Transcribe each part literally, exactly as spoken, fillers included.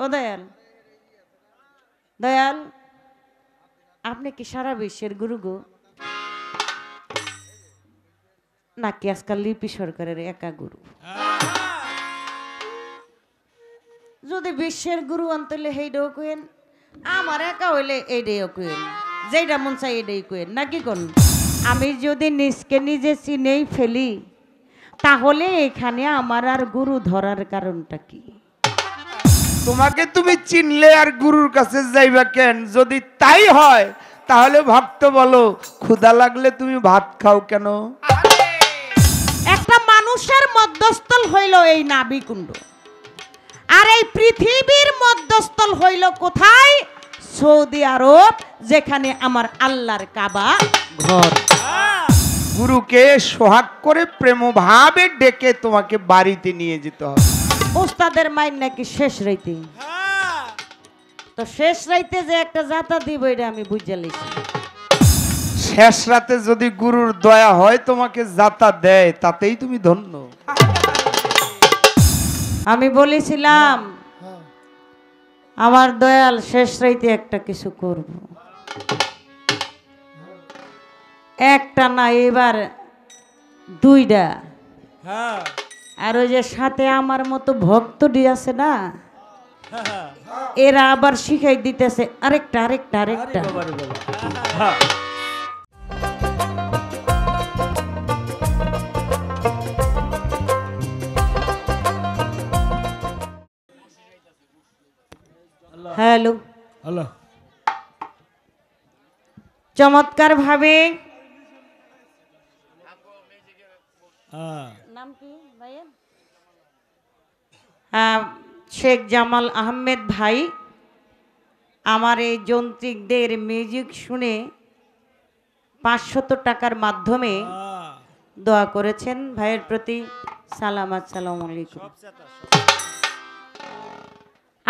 ओ दयाल दयाल आपने कि सारा विश्व गुरु गो ना कि आजकल लिपि सरकार एका गुरु जो विश्व गुरु अंतले हे डो कें आमार एका हईले एडेओ कें जेटा मन चाय एडेई कें ना कि कोन आमी जोदि निजके निजे चिनेई फेली ताहले एखाने आमार आर गुरु धरार कारणटा कि तुम्हें तुम्हें चिनले और गुरुर काछे जाइबा केन जोदि ताई हय ताहले भक्त बोलो क्षुधा लागले तुम भात खाओ केन एकटा मानुषेर मध्यस्थल हईल एई नाभिकुण्ड और एई पृथिवीर मध्यस्थल हईल कोथाय सऊदी आरब जेखाने आमार आल्लाहर काबा घर गुरु के सोहाग करे प्रेम भावे डेके तुम्हें बाड़ीते निये जेते हबे उस्तादेर माइन नाकि शेष राइते तो शेष राइते जे एकटा जाता दिबो एटा आमि बुझे लइछि शेष राते जदि गुरुर दया हय तोमाके जाता देय तातेई तुमि धन्य आमि बोलेছিলাম आमार दयाल शेष राइते एकटा किछु करब एकटा ना एबार दुइटा हां और ओई जे साथे आमार मतो भक्त डी आछे ना एरा आबार शिखाई दितेछे आरेकटा आरेकटा आरेकटा हेलो हेलो चमत्कार भावे नाम की शेख जमाल आहमेद भाई हमारे जंत्रिक म्यूजिक शुने पाँच सौ टाकार माध्यमे दुआ करेछेन भाइयेर प्रति सालाम आसलामु आलैकुम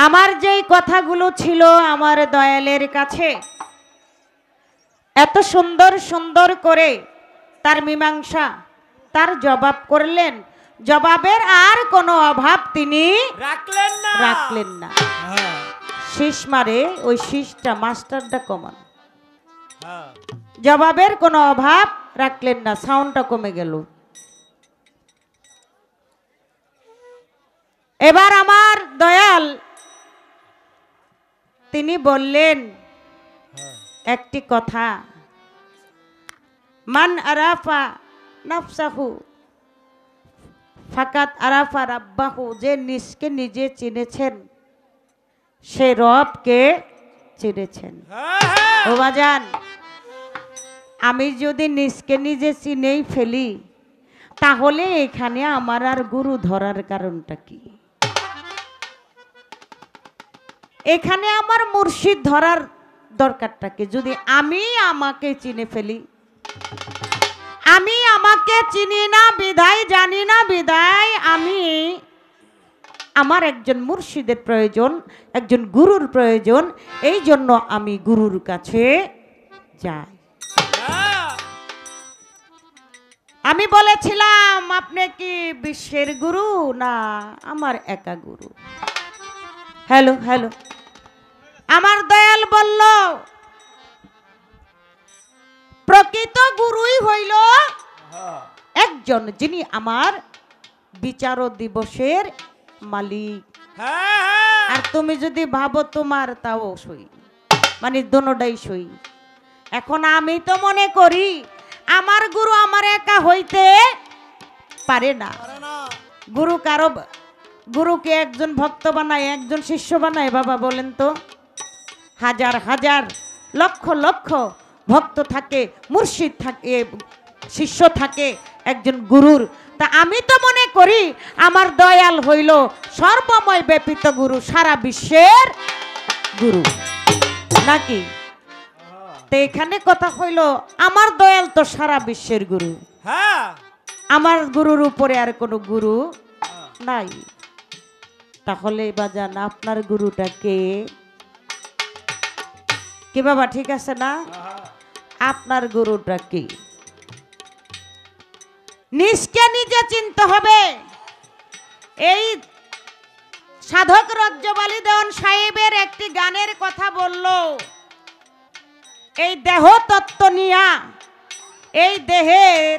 आमार जे कथागुलो छिलो आमार दयालेर काछे एत सुंदर सुंदर करे तार मीमांसा तार जवाब करलेन जबाबेर आर कोनो अभाव तिनी राखलेन ना राखलेन ना शीश मारे ओई शीशटा मास्टारटा कमान जबाबेर कोनो अभाव राखलेन ना साउंडटा कमे गेल एबार आमार दयाल तिनी बोललेन एकटी कथा मान आराफा नफसाहु फकत आराफा रब्बाहु जे निजके निजे चिनेछेन से रब के चिनेछेन ओ बाजान आमी जोदि निजके निजे चिनेई फेली ताहले एखाने आमार आर गुरु धरार कारणटा कि एखाने आमार मुर्शिद धरार दरकारटा कि जोदि आमी आमाके चिने फेली आमी आमाके चिनी ना विदाय जानी ना विदाय आमी आमार एकजन मुर्शिदेर प्रयोजन एकजन गुरुर प्रयोजन एई जन्नो आमी गुरुर काछे जाई आमी बोलेछिलाम आपनि कि विश्वेर गुरु ना आमार एका गुरु हेलो हेलो आमार दयाल बोल्लो प्रकृत गुरुई हईल एकजन जिनी आमार विचार दिवसेर मालिक आर तुमी जदि भाबो तोमार ताओ सई माने दोनोटाई सई एखन आमी तो मने करी आमार गुरु आमार एका हईते पारे ना गुरु कारो गुरु के एकजन भक्त बनाय एकजन शिष्य बनाय बाबा बोलेन तो हजार हजार लक्ष लक्ष भक्त थाके मुर्शिद थाके शिष्य थाके एकजन गुरुर ता आमी तो मने करी आमार दयाल हইলো सर्वमय व्यापित गुरु सारा विश्वेर गुरु नाकि तो एखाने कथा हইলো आमार दयाल तो सारा विश्वेर गुरु हाँ आमार गुरुर उपरे आर कोनो गुरु नाई ताहले बाजान आपनार गुरुटा के कि बाबा ठीक आछे ना आपनार गुरुटा कि निजके निजे चिनते हबे एई সাধক রজ্জব আলী দেওয়ান সাহেবের একটি গানের কথা বলল। এই দেহ তত্ত্ব নিয়া এই দেহের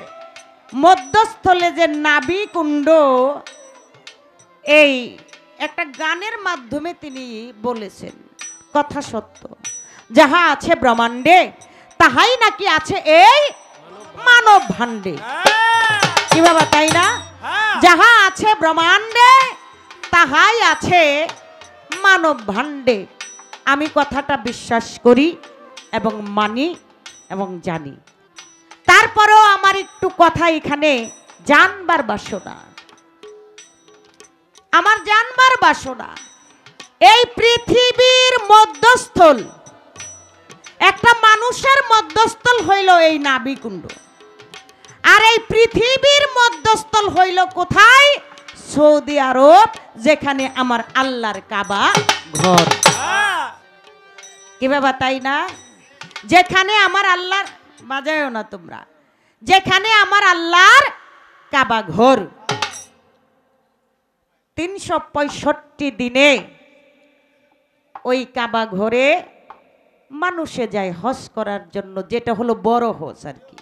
মধ্যস্থলে যে নাভি কুণ্ড, এই একটা গানের মাধ্যমে তিনি বলেছেন, কথা সত্য। যাহা আছে ব্রহ্মাণ্ডে তাহাই নাকি আছে এই মানব ভাণ্ডে। কি বাবা, তাই না? যাহা আছে ব্রহ্মাণ্ডে তাহাই আছে মানব ভাণ্ডে। আমি কথাটা বিশ্বাস করি এবং মানি এবং জানি। তারপরেও আমার একটু কথা এখানে জানবার বাসনা, আমার জানবার বাসনা। এই পৃথিবীর মধ্যস্থল, একটা মানুষের মধ্যস্থল হইল এই নাভিকুণ্ড, আর এই পৃথিবীর মধ্যস্থল হইল কোথায়? সৌদি আরব, যেখানে আমার আল্লাহর কাবা ঘর। কি বাবা, তাই না? যেখানে আমার আল্লাহর, বাজায়ও না তোমরা, যেখানে আমার আল্লাহর কাবা ঘর। তিনশো পঁয়ষট্টি দিনে ওই কাবা ঘরে মানুষে যায় হজ করার জন্য, যেটা হলো বড় হজ আর কি।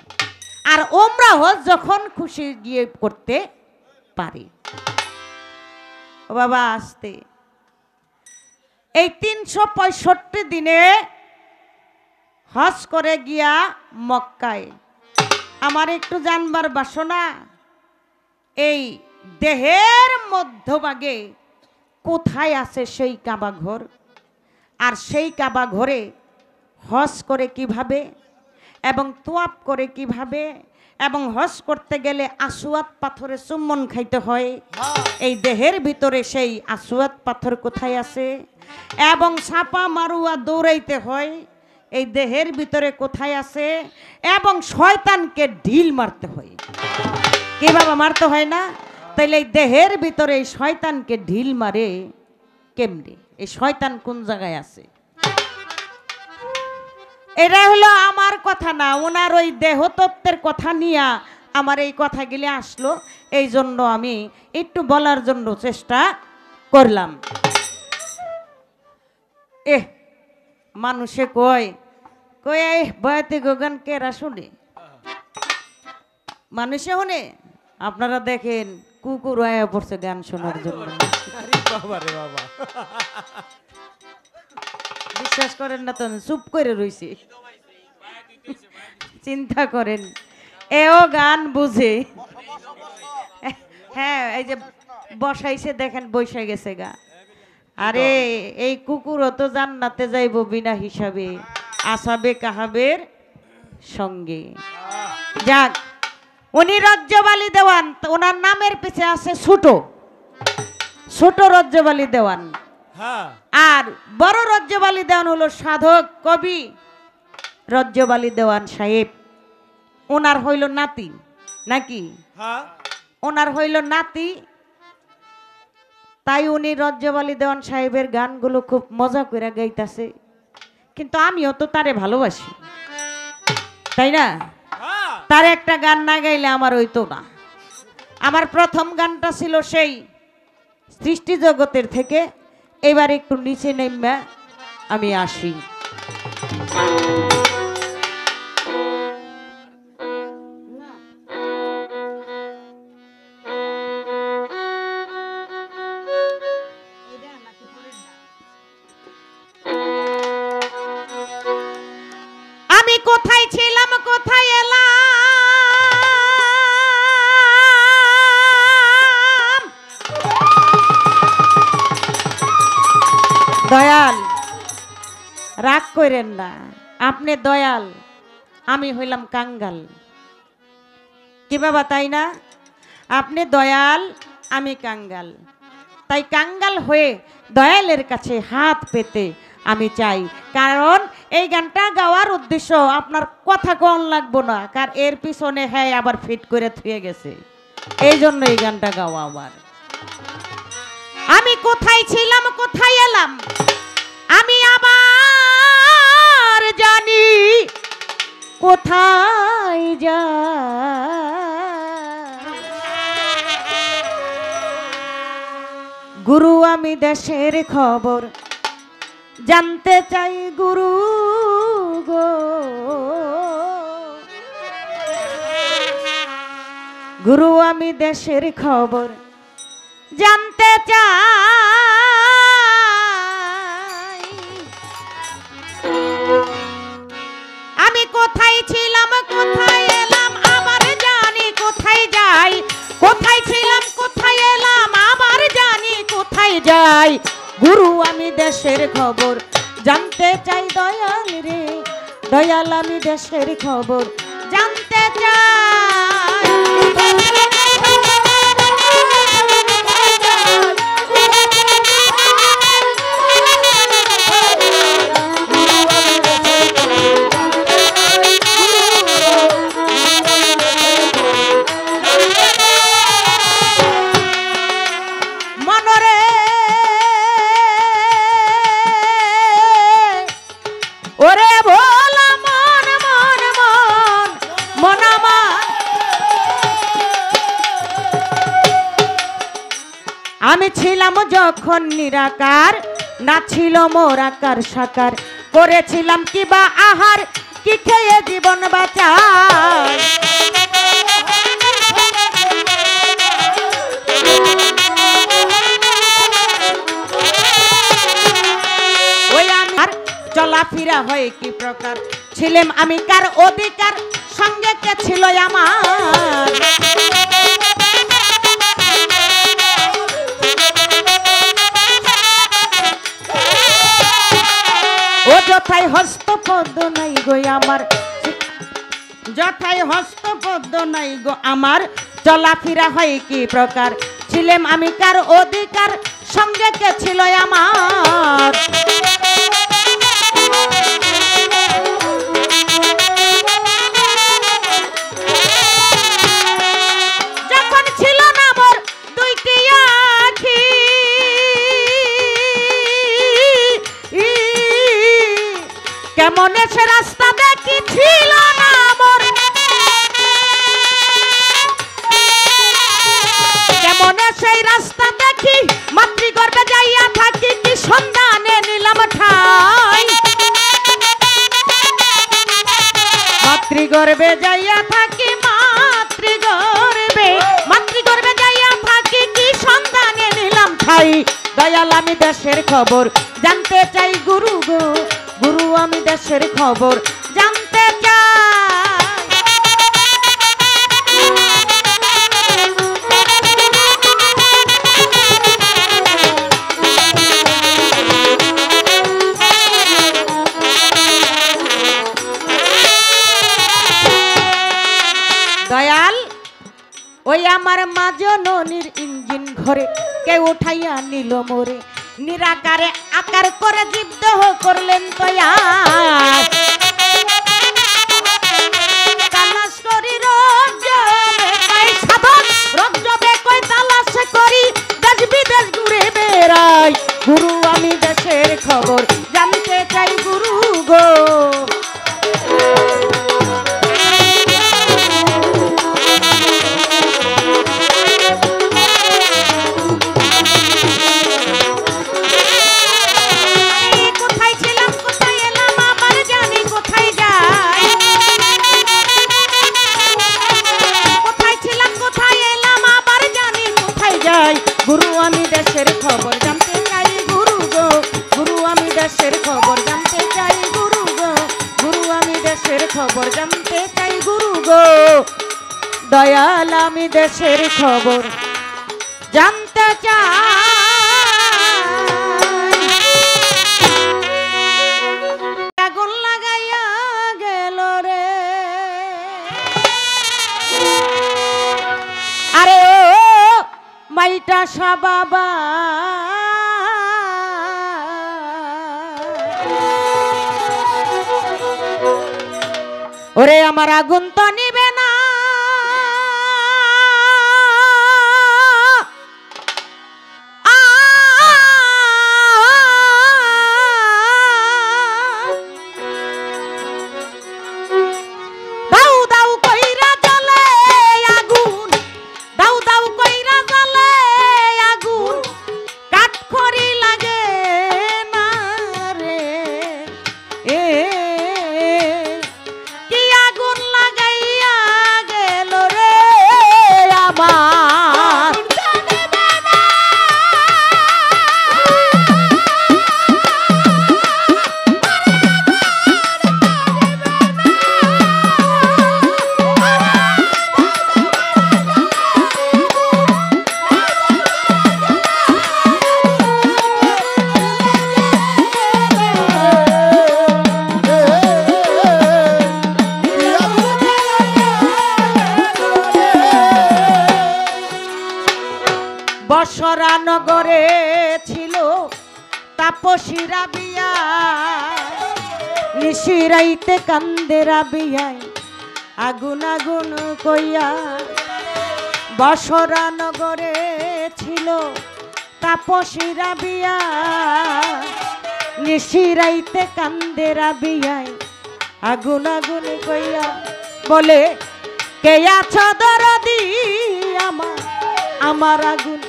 আর ওমরা হজ যখন খুশি গিয়ে করতে পারি। বাবা আসতে, এই তিনশো পঁয়ষট্টি দিনে হজ করে গিয়া মক্কায়। আমার একটু জানবার বাসনা, এই দেহের মধ্যভাগে কোথায় আছে সেই কাবা ঘর, আর সেই কাবা ঘরে হজ করে কিভাবে এবং তোয়াপ করে কিভাবে, এবং হজ করতে গেলে আসওয়াত পাথরে চুম্বন খাইতে হয়। এই দেহের ভিতরে সেই আসওয়াত পাথর কোথায় আছে, এবং সাফা মারওয়া দৌড়াইতে হয়, এই দেহের ভিতরে কোথায় আছে, এবং শয়তানকে ঢিল মারতে হয়। কে বাবা, মারতে হয় না? তাইলে এই দেহের ভিতরে এই শয়তানকে ঢিল মারে কেমনে, এই শয়তান কোন জায়গায় আছে? এটা হলো আমার কথা না, ওনার ওই দেহতত্ত্বের কথা নিয়ে আমার এই কথাগুলি আসলো, এই জন্য আমি একটু বলার জন্য চেষ্টা করলাম। এ মানুষে কয় কয় এই বয়াতি গগন কেরা শুনে, মানুষে শুনে। আপনারা দেখেন কুকুর আয়া পড়ছে গান শোনার জন্য। বিশ্বাস করেন না তো, চুপ করে রইছে। চিন্তা করেন, এও গান বুঝে। হ্যাঁ, এই যে বসাইছে দেখেন, বৈশা গেছে গা। আরে এই কুকুরও তো জান্নাতে যাইব বিনা হিসাবে, আসাবে কাহাবের সঙ্গে। যাক, উনি রজ্জব আলী দেওয়ান, ওনার নামের পিছে আছে ছোট ছোট রজ্জব আলী দেওয়ান। আর বড় রজ্জব আলী দেওয়ান হলো সাধক কবি রজ্জব আলী দেওয়ান সাহেব। ওনার হইল নাতি, নাকি? ওনার হইল নাতি। তাই উনি রজ্জব আলী দেওয়ান সাহেবের গানগুলো খুব মজা করে গাইতেছে। কিন্তু আমিও তো তারে ভালোবাসি, তাই না? তার একটা গান না গাইলে আমার হইতো না। আমার প্রথম গানটা ছিল সেই সৃষ্টি জগতের থেকে। এবার একটু নিচে নেমে আমি আসি। আমি কোথায় ছিলাম, কোথায় দয়াল, রাগ করেন না, আপনি দয়াল, আমি হইলাম কাঙ্গাল। কি বাবা, তাই না? আপনি দয়াল, আমি কাঙ্গাল। তাই কাঙ্গাল হয়ে দয়ালের কাছে হাত পেতে আমি চাই। কারণ এই গানটা গাওয়ার উদ্দেশ্য আপনার কথা কম লাগবো না, কার এর পিছনে হ্যাঁ আবার ফিট করে থুয়ে গেছে, এই জন্য এই গানটা গাওয়া আমার। আমি কোথায় ছিলাম, কোথায় এলাম আমি আবার জানি, কোথায় যাই। গুরু आमी देशेर खबर जानते चाई गुरु गो। गुरु आमी देशेर खबर जानते चाई आमी कोथाय छिलाम कोथाय एलाम आबार जानी कोथाय जाई कोथाय छिलाम कोथाय एलाम आबार जानी कोथाय जाई गुरु आमी देशेर खबर जानते चाई दयाल रे दयाल आमी देशेर खबर जानते चाई जखन निराकार ना छिलो मोर आकार साकार करेछिलाम कि बा आहार कि खेये जीवन बाँचाई ओई आमार चलाफेरा हय कि प्रकार छिलाम आमी कार अधिकार संगे के छिलो आमार जथाय हस्त पद नाई गो आमार जथाय हस्त पद नाई गो आमार चलाफेरा हय कि प्रकार छिलाम आमी कार अधिकार संगे के छिलो आमार কেমনে সে রাস্তা দেখি ছিল না মোর কেমনে সেই রাস্তা দেখি মাতৃগর্ভে যাইয়া থাকি কি সন্ধানে নিলাম ঠাই মাতৃগর্ভে যাইয়া থাকি মাতৃগর্ভে মাতৃগর্ভে যাইয়া থাকি কি সন্ধানে নিলাম ঠাই দয়াল আমি দেশের খবর জানতে চাই গুরু গো गुरु आमी देशेर खबर जानते चाई दयाल ओई आमार मा जननीर इंजिन घरे के उठाइया निल मोरे निराकारे आकार करे जीवदेह करलेन तयार तालाश करी रजबे कई साधन रजबे कई तालाश करी देश विदेश घुरे बेड़ाई गुरु आमी देशेर खबर जानते चाई गुरु गो दयाल आमी देशेर खबर जानते चाई आगुन लागाइया गेल रे अरे ओ माइटा सा बाबा ओरे आमार आगुन तो निबे ना पशिरा बिया निशिराइते कंदेरा बिया आगुन आगुन कइया बसरा नगरे छिलो तापशिरा बिया निशिराइते कंदेरा बिया आगुन आगुन कइया बोले के आछो दरदी आमार आमार आगुन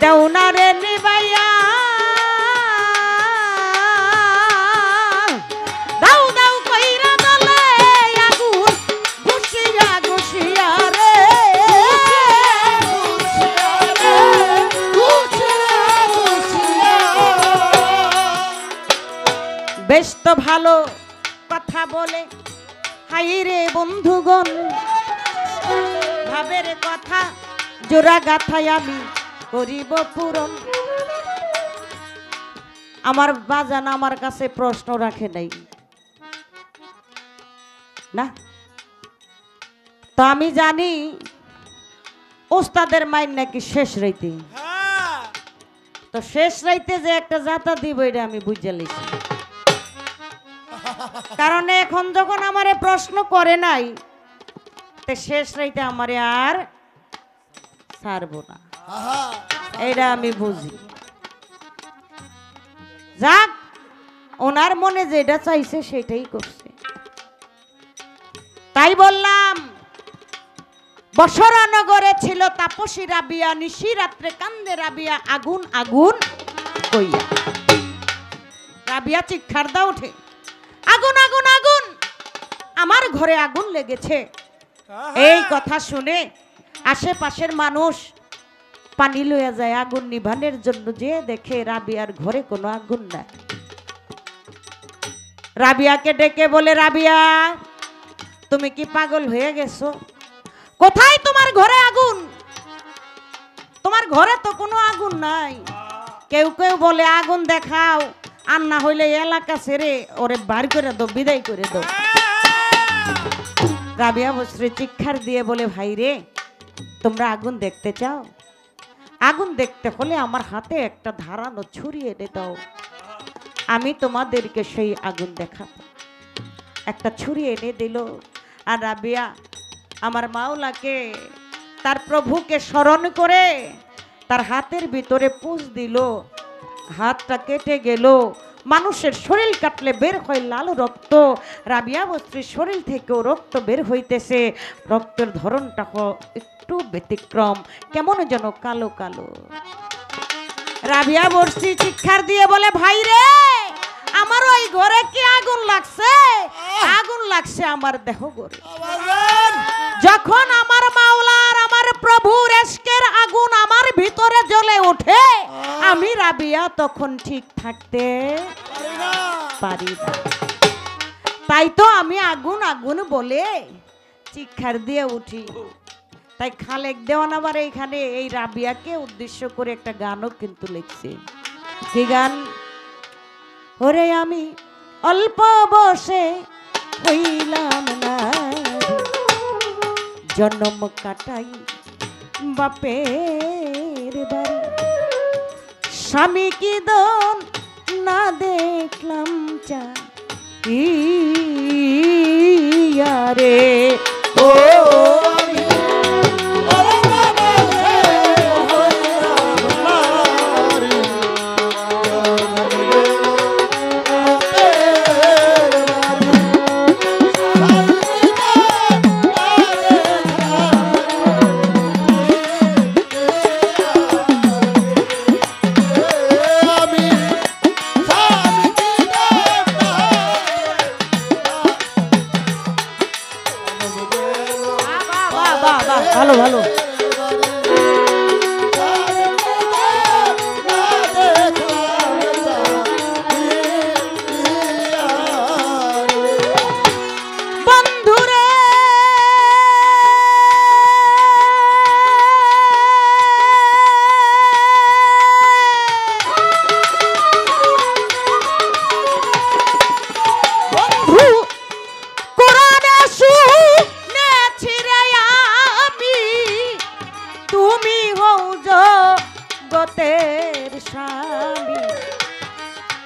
देउना रे निबाइया बेश तो भालो कथा बोले हाई रे बंधुगण भावेर कथा जोरा गाथाय आमी करिब पूरण आमार बाजान आमार काछे प्रश्न राखे नाई ना तो आमी जानी ओस्तादेर माइर नाकि शेष राइते तो शेष राइते जे एकटा जाता दिब एटा आमी बुझे लइछि कारण एखन जखन आमारे प्रश्न करे नाई ते शेष राइते आमारे आर सारबो ना एटा आमी बुझी जाक ओनार मने जेटा चाइछे सेटाई करछे ताई बोल्लाम बसरा नगरे छिलो तापसी राबिया निशी रात्रे कान्दे राबिया आगुन आगुन कइया राबिया चित्कार दा उठे आगुन आगुन आगुन आमार घरे आगुन लेगेछे एई कथा शुने आशेपाशेर मानुष पानी लइया जाय आगुन निभानेर जोन्नो जे देखे राबियार घरे कोनो आगुन नाई राबियाके डेके बोले राबिया तुमी कि पागल हये गेछो कोथाय तोमार घरे आगुन तोमार घरे तो कोनो आगुन नाई केउ केउ बोले आगुन देखाओ আর না হইলে এলাকা ছেড়ে ওরে বার করে দাও বিদায় করে দাও রাবিয়া বসরে চিৎকার দিয়ে বলে ভাই রে তোমরা আগুন দেখতে চাও আগুন দেখতে হলে আমার হাতে একটা ধারালো ছুরি এনে দাও আমি তোমাদেরকে সেই আগুন দেখাবো একটা ছুরি এনে দিল আর রাবিয়া আমার মাওলাকে তার প্রভুকে স্মরণ করে তার হাতের ভিতরে পুঁজ দিল हाथा केटे गल मानुषेर शरीर काटले बेर हय लाल रक्त राबिया बस्त्री शरीर थेके रक्त बेर हईतेछे रक्तेर धरनटा एकटू व्यतिक्रम केमन जेन कालो कालो राबिया बस्त्री चित्कार दिए बोले भाई रे आमार ओई घरे कि आगुन लागछे आगुन लागछे आमार देह घरे जखन आमार माওলার आमार प्रभुर इश्केर आगुन आमार भितरे जले उठे आमी রাবিয়া তখন ঠিক থাকতে পারি না তাই তো আমি আগুন আগুন বলে চিৎকার দিয়ে উঠি তাই খালেক দেওয়ান আবার এইখানে এই রাবিয়াকে উদ্দেশ্য করে একটা গানও কিন্তু লিখছে কি গান ওরে আমি অল্প বসে হইলাম না জন্ম কাটাই বাপের বাড়ি स्वामी की दोन ना देखलाम चाइया रे ओ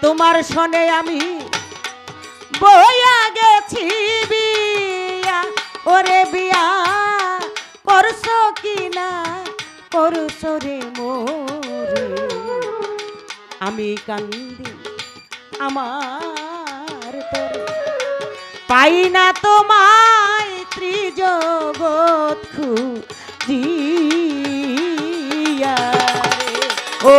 তোমার সনে আমি বইয়া গেছি বিয়া, ওরে বিয়া করছো কি না করছো রে মোরে, আমি কান্দি আমার তোরে পাই না তোমায় ত্রিজগৎ খুঁজিয়া ও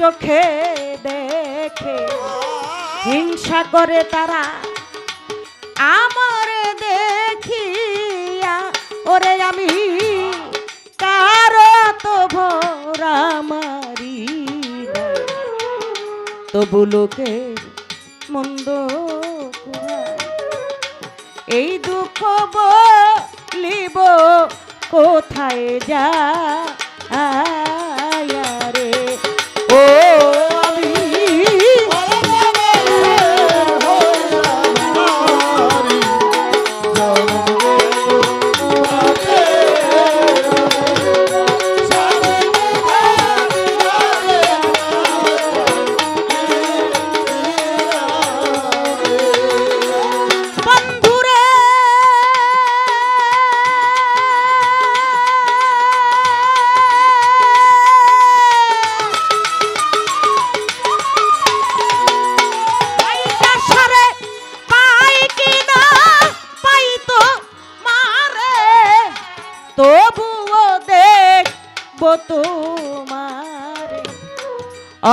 চোখে দেখে হিংসা করে তারা আমার দেখিয়া, ওরে আমি কারো তো ভরা মারি তবু লোকের মন্দ এই দুঃখ বলিব কোথায় যা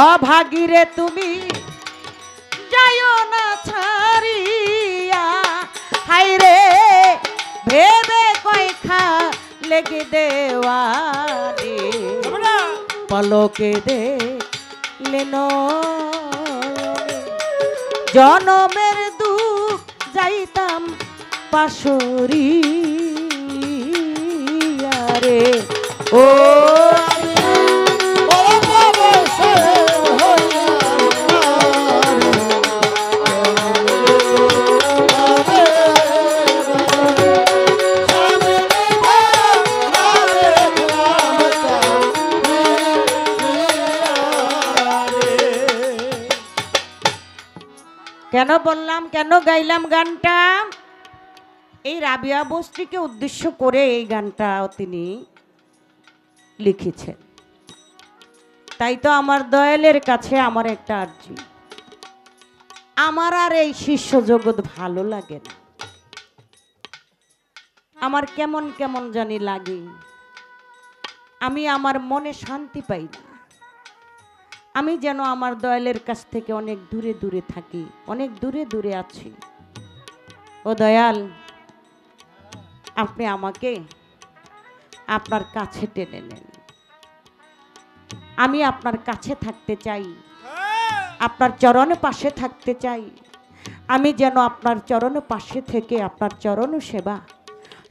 অভাগীরে তুমি যাইও না ছাড়িয়া, হাইরে ভেবে কয়খা লেগে দেওয়ারে পলকে দেখলে জনমের দুঃখ যাইতাম পাশরিয়া রে ও কেন বললাম, কেন গাইলাম গানটা? এই রাবিয়া বস্তিকে উদ্দেশ্য করে এই গানটাও তিনি লিখেছেন। তাই তো আমার দয়ালের কাছে আমার একটা আর্জি, আমার আর এই শিষ্য জগৎ ভালো লাগে না, আমার কেমন কেমন জানি লাগে, আমি আমার মনে শান্তি পাই না, আমি যেন আমার দয়ালের কাছ থেকে অনেক দূরে দূরে থাকি, অনেক দূরে দূরে আছি। ও দয়াল, আপনি আমাকে আপনার কাছে টেনে নেন, আমি আপনার কাছে থাকতে চাই, আপনার চরণে পাশে থাকতে চাই, আমি যেন আপনার চরণে পাশে থেকে আপনার চরণ সেবা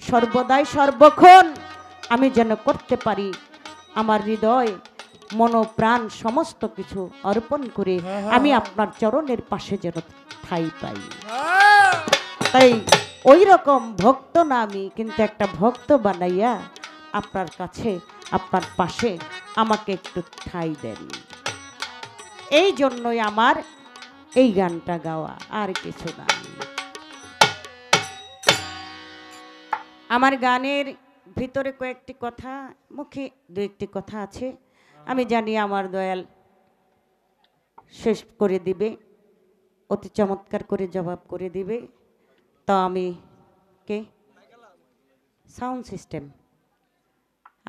সর্বদাই সর্বক্ষণ আমি যেন করতে পারি, আমার হৃদয় মন প্রাণ সমস্ত কিছু অর্পণ করে আমি আপনার চরণের পাশে যেন ঠাই পাই। তাই ওই রকম ভক্ত না আমি, কিন্তু একটা ভক্ত বানাইয়া আপনার কাছে আপনার পাশে আমাকে একটু ঠাই দেন, এই জন্যই আমার এই গানটা গাওয়া, আর কিছু না। আমার গানের ভিতরে কয়েকটি কথা, মুখে দু একটি কথা আছে, আমি জানি আমার দয়াল শেষ করে দিবে, অতি চমৎকার করে জবাব করে দিবে। তো আমি কে সাউন্ড সিস্টেম,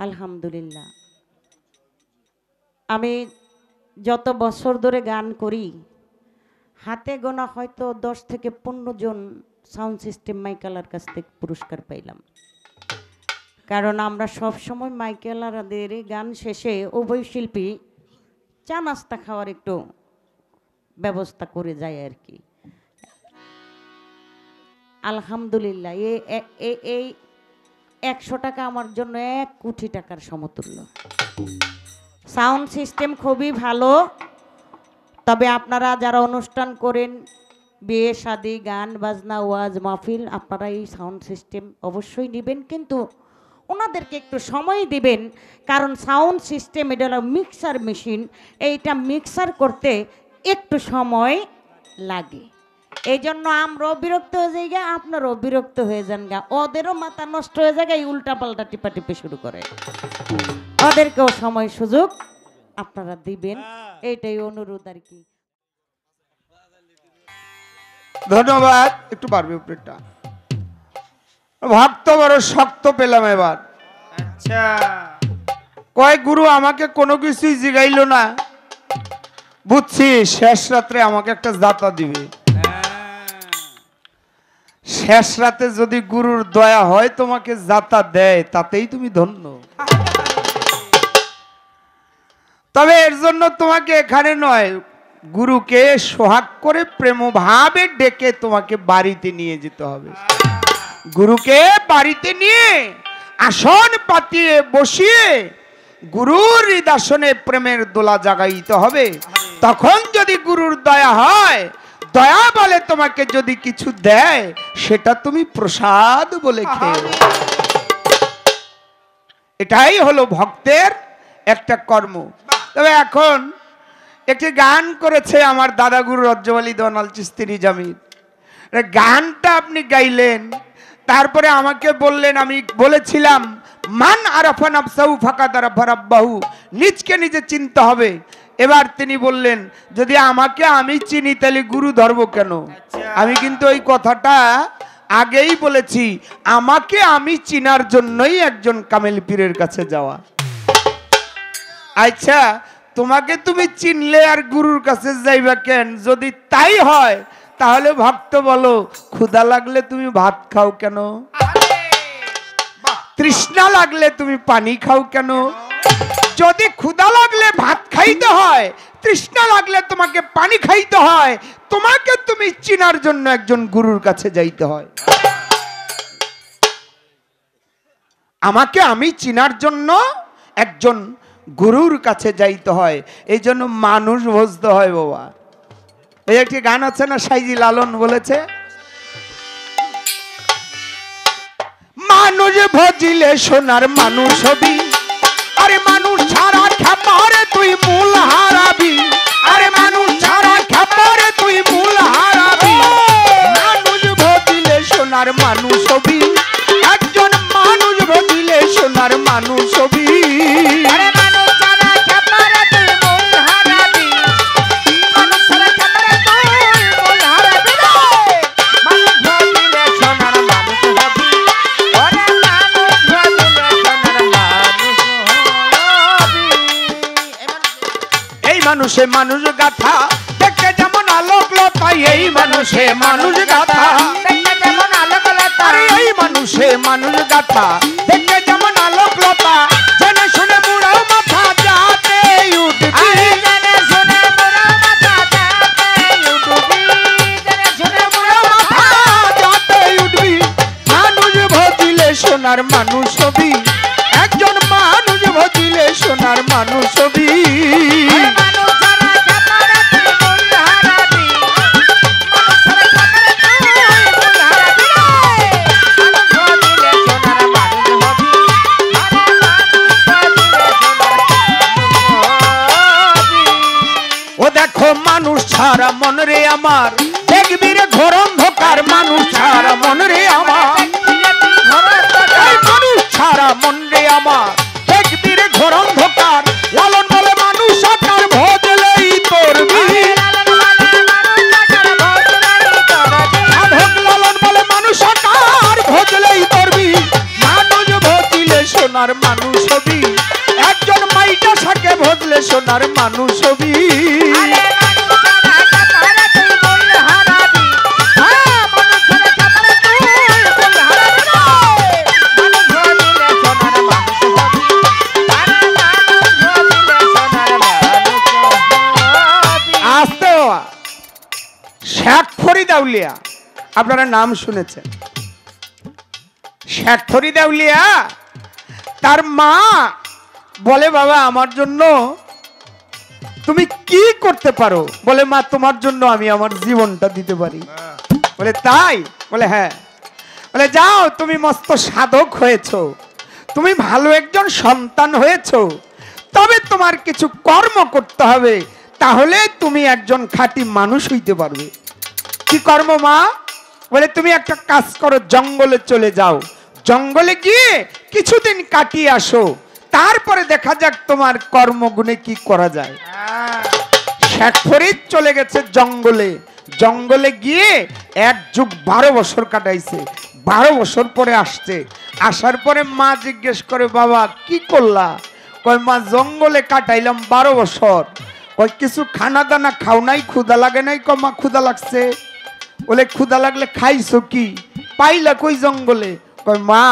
আলহামদুলিল্লাহ, আমি যত বছর ধরে গান করি হাতে গোনা হয়তো দশ থেকে পনেরো জন সাউন্ড সিস্টেম মাইকেলার কাছ থেকে পুরস্কার পাইলাম। কারণ আমরা সব সময় মাইকেলারদের গান শেষে উভয় শিল্পী চা নাস্তা খাওয়ার একটু ব্যবস্থা করে যায় আর কি। আলহামদুলিল্লাহ এই একশো টাকা আমার জন্য এক কোটি টাকার সমতুল্য। সাউন্ড সিস্টেম খুবই ভালো, তবে আপনারা যারা অনুষ্ঠান করেন বিয়ে শাদী গান বাজনা ওয়াজ মাহফিল আপনারা এই সাউন্ড সিস্টেম অবশ্যই নেবেন, কিন্তু ওনাদেরকে একটু সময় দিবেন। কারণ সাউন্ড সিস্টেম এটা হলো মিক্সার মেশিন, এইটা মিক্সার করতে একটু সময় লাগে। এই জন্য আমরাও বিরক্ত হয়ে যাই গা, আপনারাও বিরক্ত হয়ে যান গা, ওদেরও মাথা নষ্ট হয়ে যায় গা, এই উল্টা পাল্টা টিপা টিপে শুরু করে। ওদেরকেও সময় সুযোগ আপনারা দিবেন, এইটাই অনুরোধ আর কি। ধন্যবাদ। একটু পারবে উপরেরটা ভাবতো বড় শক্ত পেলাম এবার। আচ্ছা কয় গুরু আমাকে কোনো কিছুই জিগাইলো না, বুঝছি শেষ রাত্রে আমাকে একটা দাতা দিবে। শেষ রাতে যদি গুরুর দয়া হয় তোমাকে যাতা দেয় তাতেই তুমি ধন্য। তবে এর জন্য তোমাকে এখানে নয়, গুরুকে সোহাগ করে প্রেমভাবে ডেকে তোমাকে বাড়িতে নিয়ে যেতে হবে। গুরুকে বাড়িতে নিয়ে আসন পাতিয়ে বসিয়ে গুরুর হৃদাসনে প্রেমের দোলা জাগাইতে হবে। তখন যদি গুরুর দয়া হয়, দয়া বলে তোমাকে যদি কিছু দেয় সেটা তুমি প্রসাদ বলে খেয়ে। এটাই হলো ভক্তের একটা কর্ম। তবে এখন একটি গান করেছে আমার দাদা গুরু রজ্জব আলী দেওয়ান চিস্তিরি জামির। গানটা আপনি গাইলেন, তারপরে আমাকে বললেন আমি বলেছিলাম মান আরাফা নাফসাহু ফাকাদ আরাফা রাব্বাহু, নিজকে নিজে চিনতে হবে। এবার তিনি বললেন যদি আমাকে আমি চিনি তাহলে গুরু ধরব কেন? আমি কিন্তু ওই কথাটা আগেই বলেছি, আমাকে আমি চিনার জন্যই একজন কামেল পীরের কাছে যাওয়া। আচ্ছা তোমাকে তুমি চিনলে আর গুরুর কাছে যাইবা কেন? যদি তাই হয় তাহলে ভক্ত বলো ক্ষুধা লাগলে তুমি ভাত খাও কেন? তৃষ্ণা লাগলে তুমি পানি খাও কেন? যদি ক্ষুধা লাগলে ভাত খাইতে হয়, তৃষ্ণা লাগলে তোমাকে পানি খাইতে হয়, তোমাকে তুমি চিনার জন্য একজন গুরুর কাছে যাইতে হয়। আমাকে আমি চিনার জন্য একজন গুরুর কাছে যাইতে হয়, এই জন্য মানুষ ভজতে হয় বাবা। এই একটি গান আছে না, সাইজি লালন বলেছে, মানুষ ভজিলে সোনার মানুষ হবি, আরে মানুষ ছাড়া খাপারে তুই মূল হারাবি, আরে মানুষ ছাড়া খাপারে তুই মূল হারাবি, মানুষ ভজিলে সোনার মানুষ হবি, একজন মানুষ ভজিলে সোনার মানুষ হবি। মানুষে মানুষ গাথা দেখতে যেমন আলোক লতাই, এই মানুষে মানুষ গাথা দেখতে যেমন আলোক লতা, এই মানুষে মানুষ গাথা দেখতে যেমন আলোক লতা, জেনে শুনে বুড়ো মাথা যাতে উঠবি, জেনে শুনে বুড়ো মাথা যাতে উঠবি, জেনে শুনে বুড়ো মাথা যাতে উঠবি, মানুষ ভজিলে সোনার মানুষ হবি, একজন মানুষ ভজিলে সোনার মানুষ হবি। সারা মন রে আমার দেখবি রে ঘোর অন্ধকার, মানুষ সারা মন রে আমার, মানুষ সারা মন রে আমার দেখবি রে ঘোর অন্ধকার, লালন বলে মানুষ সাকার ভজলেই তোর বি, সাধক লালন বলে মানুষ সাকার ভজলেই তোর বি, মানুষ ভজিলে সোনার মানুষ হবি, একজন মাইটা সাকে ভজলে সোনার মানুষ হবি। দেওয়া শেখ ফরিদ আউলিয়া আপনারা নাম শুনেছেন। শেখ ফরিদ আউলিয়া তার মা বলে, বাবা আমার জন্য তুমি কি করতে পারো? বলে, মা তোমার জন্য আমি আমার জীবনটা দিতে পারি। বলে, তাই? বলে, হ্যাঁ। বলে, যাও তুমি মস্ত সাধক হয়েছো, তুমি ভালো একজন সন্তান হয়েছো, তবে তোমার কিছু কর্ম করতে হবে, তাহলে তুমি একজন খাঁটি মানুষ হইতে পারবে। কি কর্ম মা? বলে, তুমি একটা কাজ করো, জঙ্গলে চলে যাও, জঙ্গলে গিয়ে কিছুদিন কাটিয়ে আসো, তারপরে দেখা যাক তোমার কর্মগুণে কি করা যায়। শেখ ফরিদ চলে গেছে জঙ্গলে। জঙ্গলে গিয়ে এক যুগ বারো বছর কাটাইছে। বারো বছর পরে আসছে। আসার পরে মা জিজ্ঞেস করে, বাবা কি করলা? কয়, মা জঙ্গলে কাটাইলাম বারো বছর। কয়, কিছু খানা দানা খাও নাই? ক্ষুদা লাগে নাই? কয়, মা ক্ষুদা লাগছে। বলে, ক্ষুদা লাগলে খাইছো কি? পাইলা কই জঙ্গলে? কয়, মা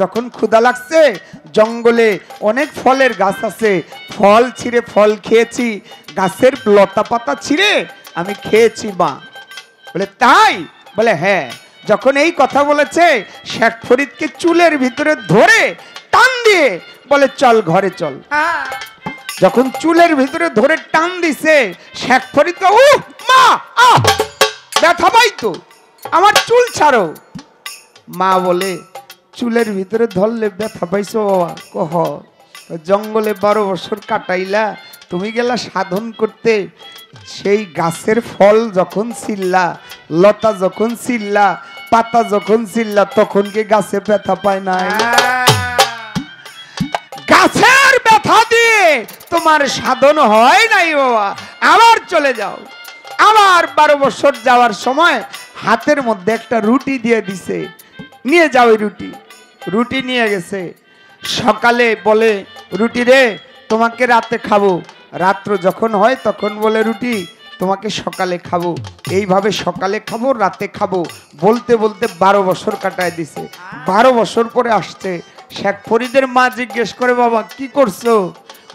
যখন ক্ষুদা লাগছে জঙ্গলে অনেক ফলের গাছ আছে, ফল ছিঁড়ে ফল খেয়েছি, গাছের লতা পাতা ছিঁড়ে আমি খেয়েছি মা। বলে, তাই? বলে, হ্যাঁ। যখন এই কথা বলেছে শেখ ফরিদকে চুলের ভিতরে ধরে টান দিয়ে বলে, চল ঘরে চল। যখন চুলের ভিতরে ধরে টান দিছে শেখ ফরিদ, ও মা আহ ব্যথা পাই তো, আমার চুল ছাড়ো। মা বলে, চুলের ভিতরে ধরলে ব্যথা পাইছো বাবা? কহ, জঙ্গলে বারো বছর কাটাইলা, তুমি গেলা সাধন করতে, সেই গাছের ফল যখন ছিললা, লতা যখন ছিললা, পাতা যখন ছিললা, তখন কি গাছে ব্যথা পায় নাই? গাছের ব্যথা দিয়ে তোমার সাধন হয় নাই বাবা, আবার চলে যাও। আবার বারো বছর যাওয়ার সময় হাতের মধ্যে একটা রুটি দিয়ে দিছে, নিয়ে যাও এই রুটি। রুটি নিয়ে গেছে। সকালে বলে, রুটি রে তোমাকে রাতে খাবো। রাত্র যখন হয় তখন বলে, রুটি তোমাকে সকালে খাবো। এইভাবে সকালে খাবো, রাতে খাবো বলতে বলতে বারো বছর কাটায় দিছে। বারো বছর পরে আসছে। শেখ ফরিদের মা জিজ্ঞেস করে, বাবা কি করছো?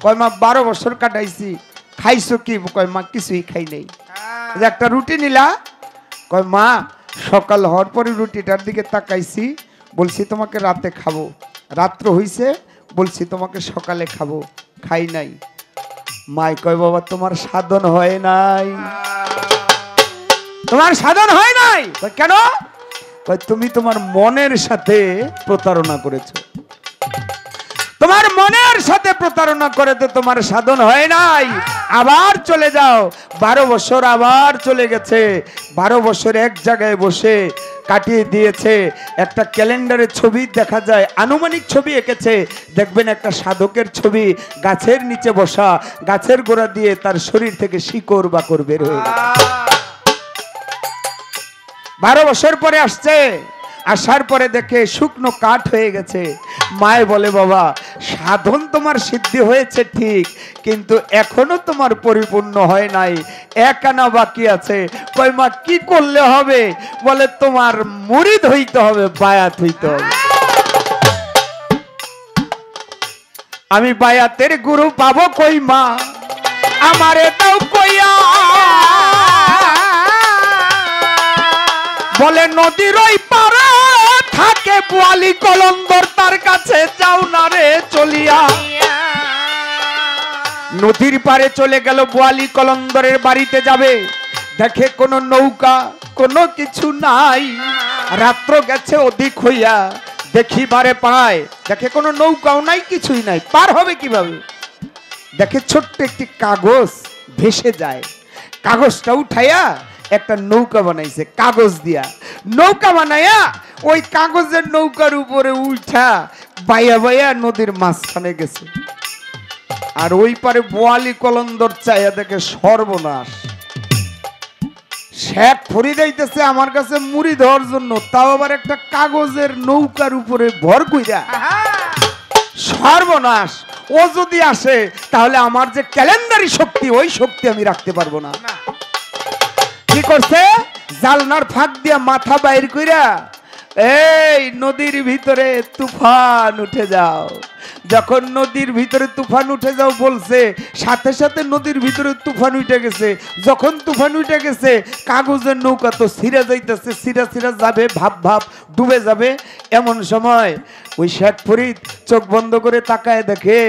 কয়, মা বারো বছর কাটাইছি। খাইছো কি? কয়, মা কিছুই খাই নাই। একটা রুটি নিলা? কয়, মা সকাল হওয়ার পরে রুটিটার দিকে তাকাইছি, বলছি তোমাকে রাতে খাবো, রাত্র হইছে বলছি তোমাকে সকালে খাবো, খাই নাই। মাই কয়, বাবা তোমার সাধন হয় নাই, তোমার সাধন হয় নাই। কেন? কয়, তুমি তোমার মনের সাথে প্রতারণা করেছো, তোমার মনের সাথে প্রতারণা করে তো তোমার সাধন হয় নাই, আবার চলে যাও। বারো বছর আবার চলে গেছে। বারো বছর এক জায়গায় বসে কাটিয়ে দিয়েছে। একটা ক্যালেন্ডারের ছবি দেখা যায়, আনুমানিক ছবি এঁকেছে, দেখবেন একটা সাধকের ছবি, গাছের নিচে বসা, গাছের গোড়া দিয়ে তার শরীর থেকে শিকড় বাকড় বের হয়ে গেছে। বারো বছর পরে আসছে। আসার পরে দেখে শুকনো কাঠ হয়ে গেছে। মায়ে বলে, বাবা সাধন তোমার সিদ্ধি হয়েছে ঠিক, কিন্তু এখনো তোমার পরিপূর্ণ হয় নাই, এক আনা বাকি আছে। কয়, মা কি করলে হবে? বলে, তোমার মুরিদ হইতে হবে, বায়াত হইতে হবে। আমি বায়াতের গুরু পাবো কই মা? আমারে দাও কইয়া। বলে, নদীর ওই পারে থাকে বোয়ালি কলন্দর, তার কাছে যাও না রে চলিয়া। নদীর পারে চলে গেল, বোয়ালি কলন্দরের বাড়িতে যাবে, দেখে কোনো নৌকা কোনো কিছু নাই। রাত্র গেছে অধিক হইয়া, দেখিবারে পায়, দেখে কোনো নৌকাও নাই, কিছুই নাই, পার হবে কিভাবে? দেখে ছোট্ট একটি কাগজ ভেসে যায়। কাগজটা উঠাইয়া একটা নৌকা বানাইছে, কাগজ দিয়া নৌকা বানাইয়া ওই কাগজের নৌকার উপরে উঠা বাইয়া বাইয়া নদীর মাঝখানে গেছে। আর ওই পারে বোয়ালি কলন্দর চাইয়া দেখে সর্বনাশ। শেখ ফরিদ আইতেছে আমার কাছে মুড়ি ধরার জন্য, তাও আবার একটা কাগজের নৌকার উপরে ভর কইরা। সর্বনাশ, ও যদি আসে তাহলে আমার যে ক্যালেন্ডারি শক্তি, ওই শক্তি আমি রাখতে পারবো না। কি করছে? জালনার ফাঁক দিয়া মাথা বাইর কইরা, এই নদীর ভিতরে তুফান উঠে যাও, যখন নদীর ভিতরে তুফান উঠে যাও বলছে সাথে সাথে নদীর ভিতরে তুফান উঠে গেছে। যখন তুফান উঠে গেছে কাগজের নৌকা তো ছিঁড়ে যাইতেছে, ছিঁড়া ছিঁড়া যাবে, ভাব ভাব ডুবে যাবে। এমন সময় ওই শেখ ফরিদ চোখ বন্ধ করে তাকায় দেখে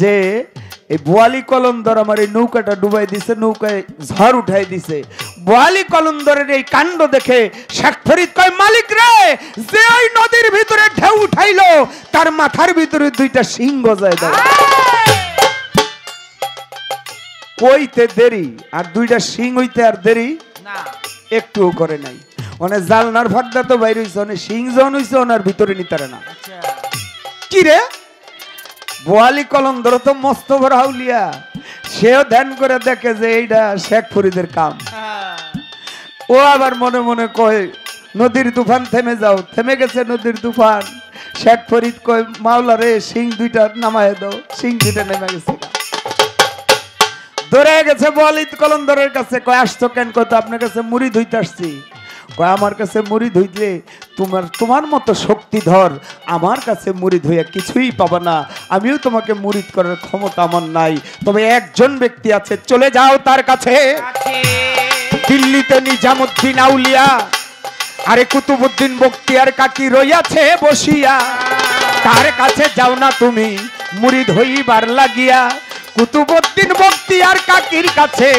যে এই বোয়ালি কলন্দর আমার এই নৌকাটা ডুবাই দিছে, নৌকায় ঝড় উঠাই দিছে। বোয়ালি কলন্দরের এই কাণ্ড দেখে শেখ ফরিদ কয়, মালিক রে, যে ওই নদীর ভিতরে ঢেউ উঠাইলো তার মাথার ভিতরে দুইটা শিং গজায় দাও। কইতে দেরি আর দুইটা শিং হইতে আর দেরি না, একটুও করে নাই। অনেক জালনার ফাঁকদা তো বাইরে হইছে, অনেক শিং জন হইছে, ওনার ভিতরে নিতারে না। কি রে, বোয়ালি কলন্দর তো মস্ত বড় হাউলিয়া, সেও ধ্যান করে দেখে যে এইটা শেখ ফরিদের কাম। ও আবার মনে মনে কয়, নদীর তুফান থেমে যাও, থেমে গেছে নদীর তুফান। শেখ ফরিদ কয়, মাওলা রে, শিং দুইটা নামায় দাও। শিং দুইটা নেমে গেছে, দৌড়ে গেছে বোয়ালি কলন্দরের কাছে। কয়, আসতো কেন? কয়, তো আপনার কাছে মুড়ি ধুইতে আসছি। কয়, আমার কাছে মুড়ি ধুইলে তোমার তোমার মতো শক্তিধর আমার কাছে মুড়ি ধুইয়া কিছুই পাবা না, আমিও তোমাকে মুরিদ করার ক্ষমতা আমার নাই। তবে একজন ব্যক্তি আছে, চলে যাও তার কাছে। দিল্লিতে নিজামুদ্দিন আউলিয়া আরে কুতুবউদ্দিন বক্তিয়ার কাকি রইয়াছে বসিয়া, তার কাছে যাও না তুমি মুরিদ হইবার লাগিয়া। কুতুবউদ্দিন বক্তিয়ার কাকির কাছে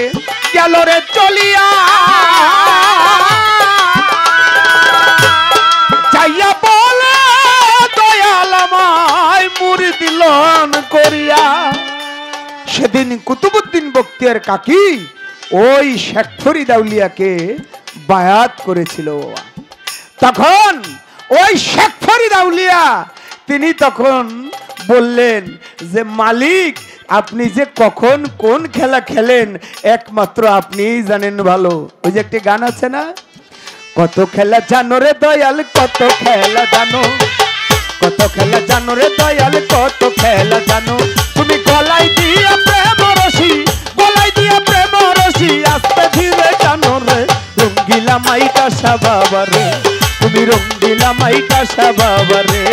গেল রে চলিয়া, যাইয়া বলে দয়াল আমায় মুরিদিলন করিয়া। সেদিন কুতুবউদ্দিন বক্তিয়ার কাকি ওই শেখ ফরিদ আউলিয়াকে বায়াত করেছিল। তখন ওই শেখ ফরিদ আউলিয়া তিনি তখন বললেন যে, মালিক, আপনি যে কখন কোন খেলা খেলেন একমাত্র আপনিই জানেন ভালো। ওই যে একটি গান আছে না, কত খেলা জানো রে দয়াল, কত খেলা জানো, কত খেলা জানো রে দয়াল, কত খেলা জানো, তুমি গলাই দিয়া প্রেম রসি, গলাই দিয়া প্রেম রসি আস্তে ধীরে জানো রে, রঙ্গিলা মাইকা সাবাবা রে, তুমি রঙ্গিলা মাইকা সাবাবা রে।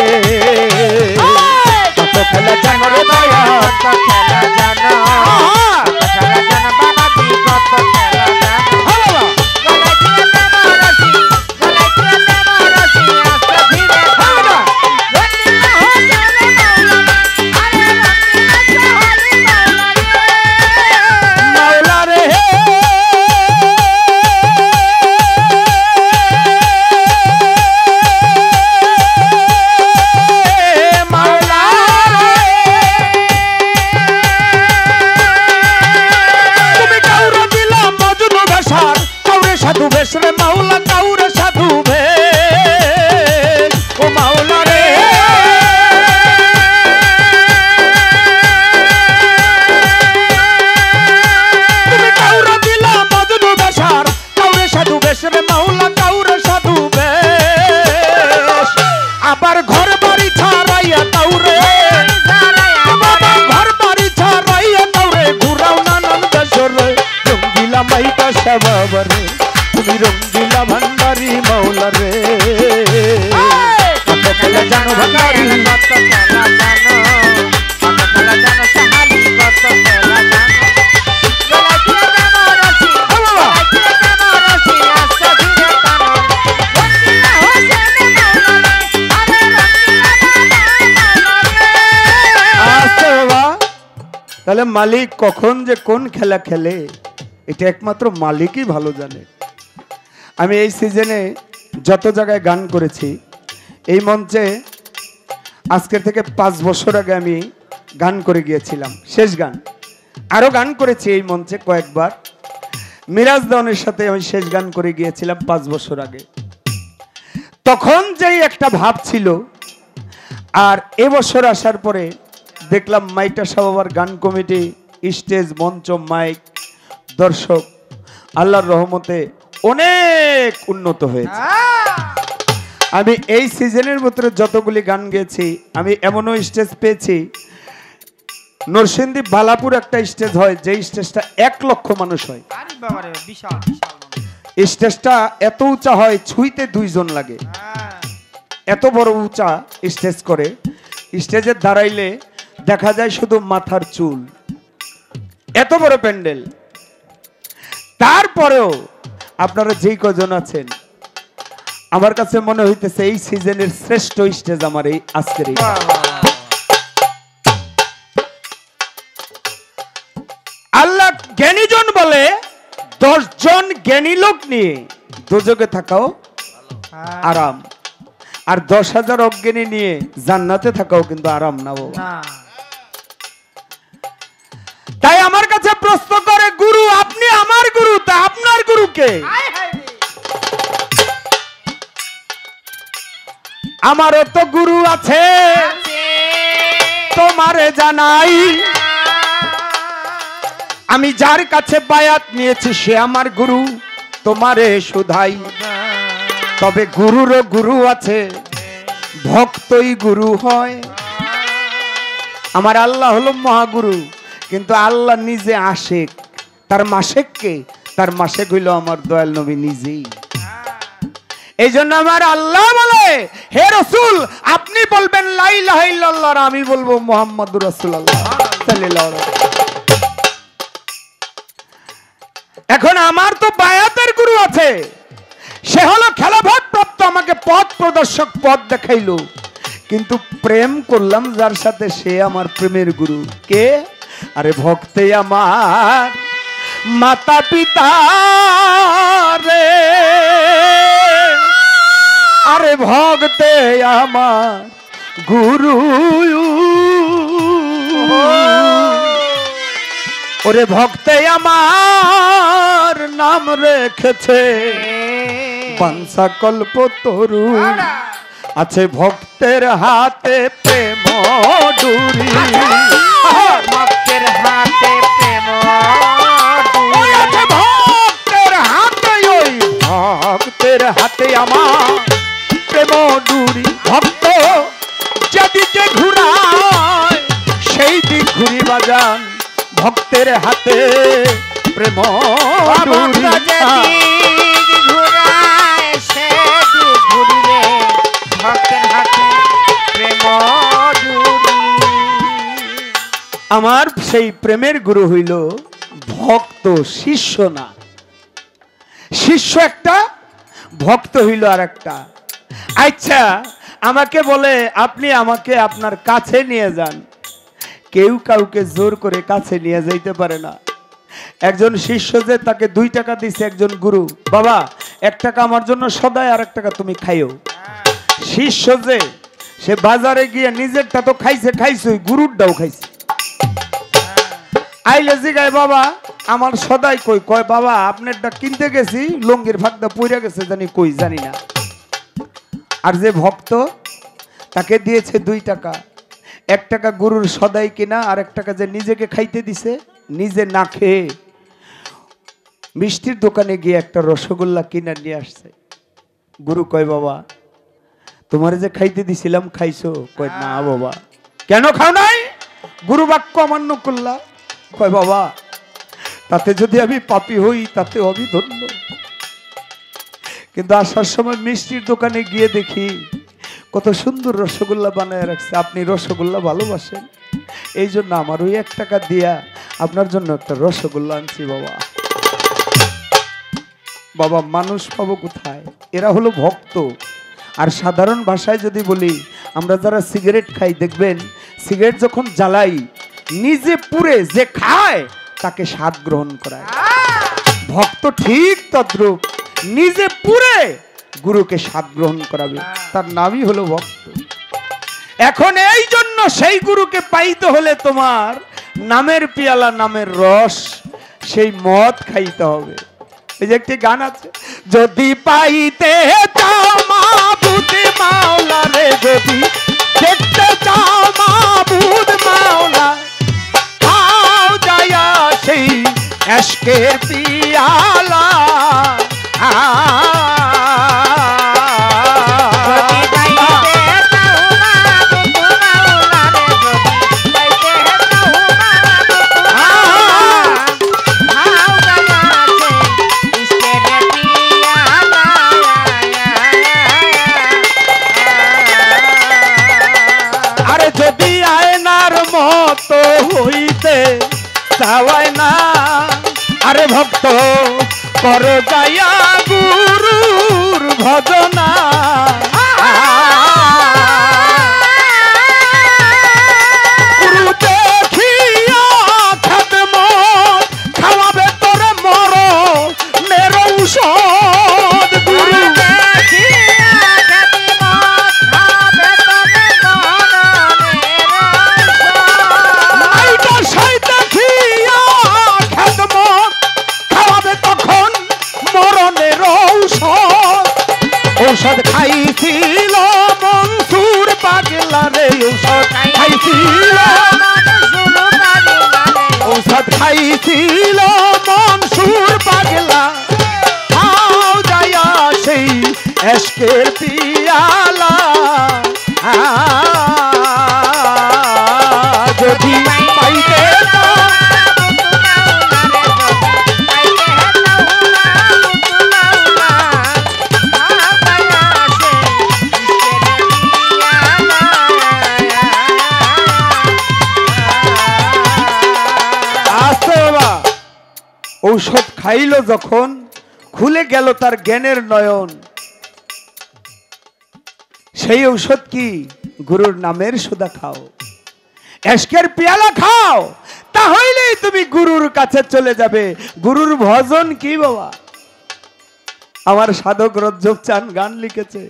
কত খেলা জানো রে দয়াল, কত খেলা জানো, কত খেলা জানো বাবা দি, কত খেলা জানো, তুমি রঙ্গিলা ভান্ডারি মাওলা রে। কত খেলা জানো ভান্ডারি, কত খেলা জানো, কত খেলা জানো সাহালি, কত খেলা জানো, গলাই দিয়া প্রেম রসি, গলাই দিয়া প্রেম রসি আস্তে ধীরে জানো, রঙ্গিলা হোসেনে মাওলা রে, আরে রঙ্গিলা মাওলা রে। আস্তে বাবা, তাহলে মালিক কখন যে কোন খেলা খেলে এটা একমাত্র মালিকই ভালো জানে। আমি এই সিজনে যত জায়গায় গান করেছি, এই মঞ্চে আজকের থেকে পাঁচ বছর আগে আমি গান করে গিয়েছিলাম, শেষ গান। আরও গান করেছি এই মঞ্চে কয়েকবার, মিরাজ দেওয়ানের সাথে আমি শেষ গান করে গিয়েছিলাম পাঁচ বছর আগে। তখন যেই একটা ভাব ছিল, আর এবছর আসার পরে দেখলাম মাইটা সাহাবার গান কমিটি, স্টেজ, মঞ্চ, মাইক, দর্শক আল্লাহর রহমতে অনেক উন্নত হয়েছে। আমি এই সিজনের ভিতরে যতগুলি গান গেয়েছি, আমি এমনও স্টেজ পেয়েছি, নরসিংদী বালাপুর একটা স্টেজ হয়, যে স্টেজটা এক লক্ষ মানুষ হয়। স্টেজটা এত উঁচা হয়, ছুঁইতে দুইজন লাগে, এত বড় উঁচা স্টেজ করে। स्टेजे दाड़ाइले देखा जाए शुधु माथार चूल एत बड़ पैंडल तारपरेও আপনারা যেই কজন আছেন আমার কাছে মনে হইতেছে এই সিজনের শ্রেষ্ঠ স্টেজ আমার এই আজকের এই আল্লাহ জ্ঞানীজন বলে দশ জন জ্ঞানী লোক নিয়ে দুজকে থাকাও আরাম আর দশ হাজার অজ্ঞানী নিয়ে জান্নাতে থাকাও কিন্তু আরাম না বাবা না তাই আমার কাছে প্রশ্ন করে গুরু আপনি আমার গুরু তা আপনার গুরু কে হায় হায় রে আমারও তো গুরু আছে আছে তোমারে জানাই আমি যার কাছে বায়াত নিয়েছি সে আমার গুরু তোমারে শুধাই তবে গুরুরও গুরু আছে ভক্তই গুরু হয় আমার আল্লাহ হলো মহাগুরু किन्तु आल्ला निजे आशेक तार माशेक के तार माशेक हलो आमार दयाल नबी निजेई एइजोन्नो आमार आल्लाह बोले हे रसूल आपनी बोलबेन ला इलाहा इल्लाल्लाह और आमी बोलबो मुहम्मदुर रसूलुल्लाह सल्लल्लाहु अलैहि वसल्लम एखन आमार तो बायातेर गुरु आछे से हलो खेलाफत प्राप्त आमाके पथ प्रदर्शक पथ देखाइलो किन्तु प्रेम करलाम जार साथे से आमार प्रेमेर गुरु के अरे भक्त यामार माता पिता रे अरे भक्त यामार गुरु अरे भक्त यामार नाम रेखेछे पंसा कल्प तरु आछे भक्तेर हाथे प्रेम डुरी भक्तेर हाथे प्रेम डुरी आछे भक्तेर हाथे ओई भक्तेर हाथे आमार प्रेम डुरी भक्त जेदिके घुराय सेई दिक घुरी बाजान भक्तेर हाथे प्रेम डुरी आमार सेई प्रेमेर गुरु हईल भक्त शिष्य ना शिष्य एकटा भक्त हईल आर एकटा अच्छा आमाके बोले आपनी आमाके आपनार काछे निये जान केउ काउके जोर करे काछे निये जाइते पारे ना एकजन शिष्य जे ताके दुई टाका दिछे एकजन गुरु बाबा एक टाका आमार जोन्नो सदाई आर एक टाका तुमी खाइओ शिष्य जे से बाजारे गिये निजेरटा तो खाइछे खाइछई गुरुरटाओ खाइछे आइले जिगाय बाबा आमार सदाई कोई कोई बाबा आपनेरटा किनते गेछि लंगिर फाकदा पइरा गेছে জানি কই জানি না আর যে ভক্ত তাকে দিয়েছে দুই টাকা এক টাকা গুরুর সদাই কিনা আর এক টাকা যে নিজেকে খাইতে দিছে নিজে না খেয়ে মিষ্টির দোকানে গিয়ে একটা রসগোল্লা কিনে নিয়ে আসছে গুরু কয় বাবা তোমারে যে খাইতে দিছিলাম খাইছো কয় না বাবা কেন খাও নাই গুরু বাক্য অমান্য করলা কয় বাবা তাতে যদি আমি পাপী হই তাতে আমি ধন্য কিন্তু আসার সময় মিষ্টির দোকানে গিয়ে দেখি কত সুন্দর রসগোল্লা বানায় রাখছে আপনি রসগোল্লা ভালোবাসেন এইজন্য আমার ওই এক টাকা দিয়া আপনার জন্য একটা রসগোল্লা আনছি বাবা বাবা মানুষ পাবো কোথায় এরা হলো ভক্ত আর সাধারণ ভাষায় যদি বলি আমরা যারা সিগারেট খাই দেখবেন সিগারেট যখন জ্বালাই निजे पुरे जे खाए ताके स्वाद ग्रहण कराए भक्त ठीक तद्रूप निजे पुरे गुरु के स्वाद ग्रहण कराबे तार नामी हलो भक्त एखन एई जोन्नो सेई गुरुके पाइते होले तोमार नामेर पियाला नामेर रस सेई मद खाइते होबे एई जे एकटी गान आछे जदि पाइते चाओ माबुद माओला रे जदि देखते चाओ माबुद माओला एशके पियाला अरे जो करो जाया गुरुर भजना गुरु देखिया खत मौत खावे तोरे मरो मेरो औषध गुरु देखिया खत मौत खावे तोरे मरो मेरो औषध मैं तो सही देखिया खत मौत खावे तखन मरो मेरो औषध औषध खाई थी लो मंसूर पागला रे औषध खाई थी लो मंसूर पागला रे औषध खाई थी लो मंसूर पागला आओ जाया से एस्केर पियाला जो भी पाई दे औषध खाइल जखन खुले गेल तार ज्ञानेर नयन सेई औषध की गुरुर नामेर सुधा खाओ एशकेर पियाला खाओ ताहलेई तुमी गुरुर काछे चले जाबे। गुरुर भजन की बाबा आमार साधक रज्जब चान गान लिखेछे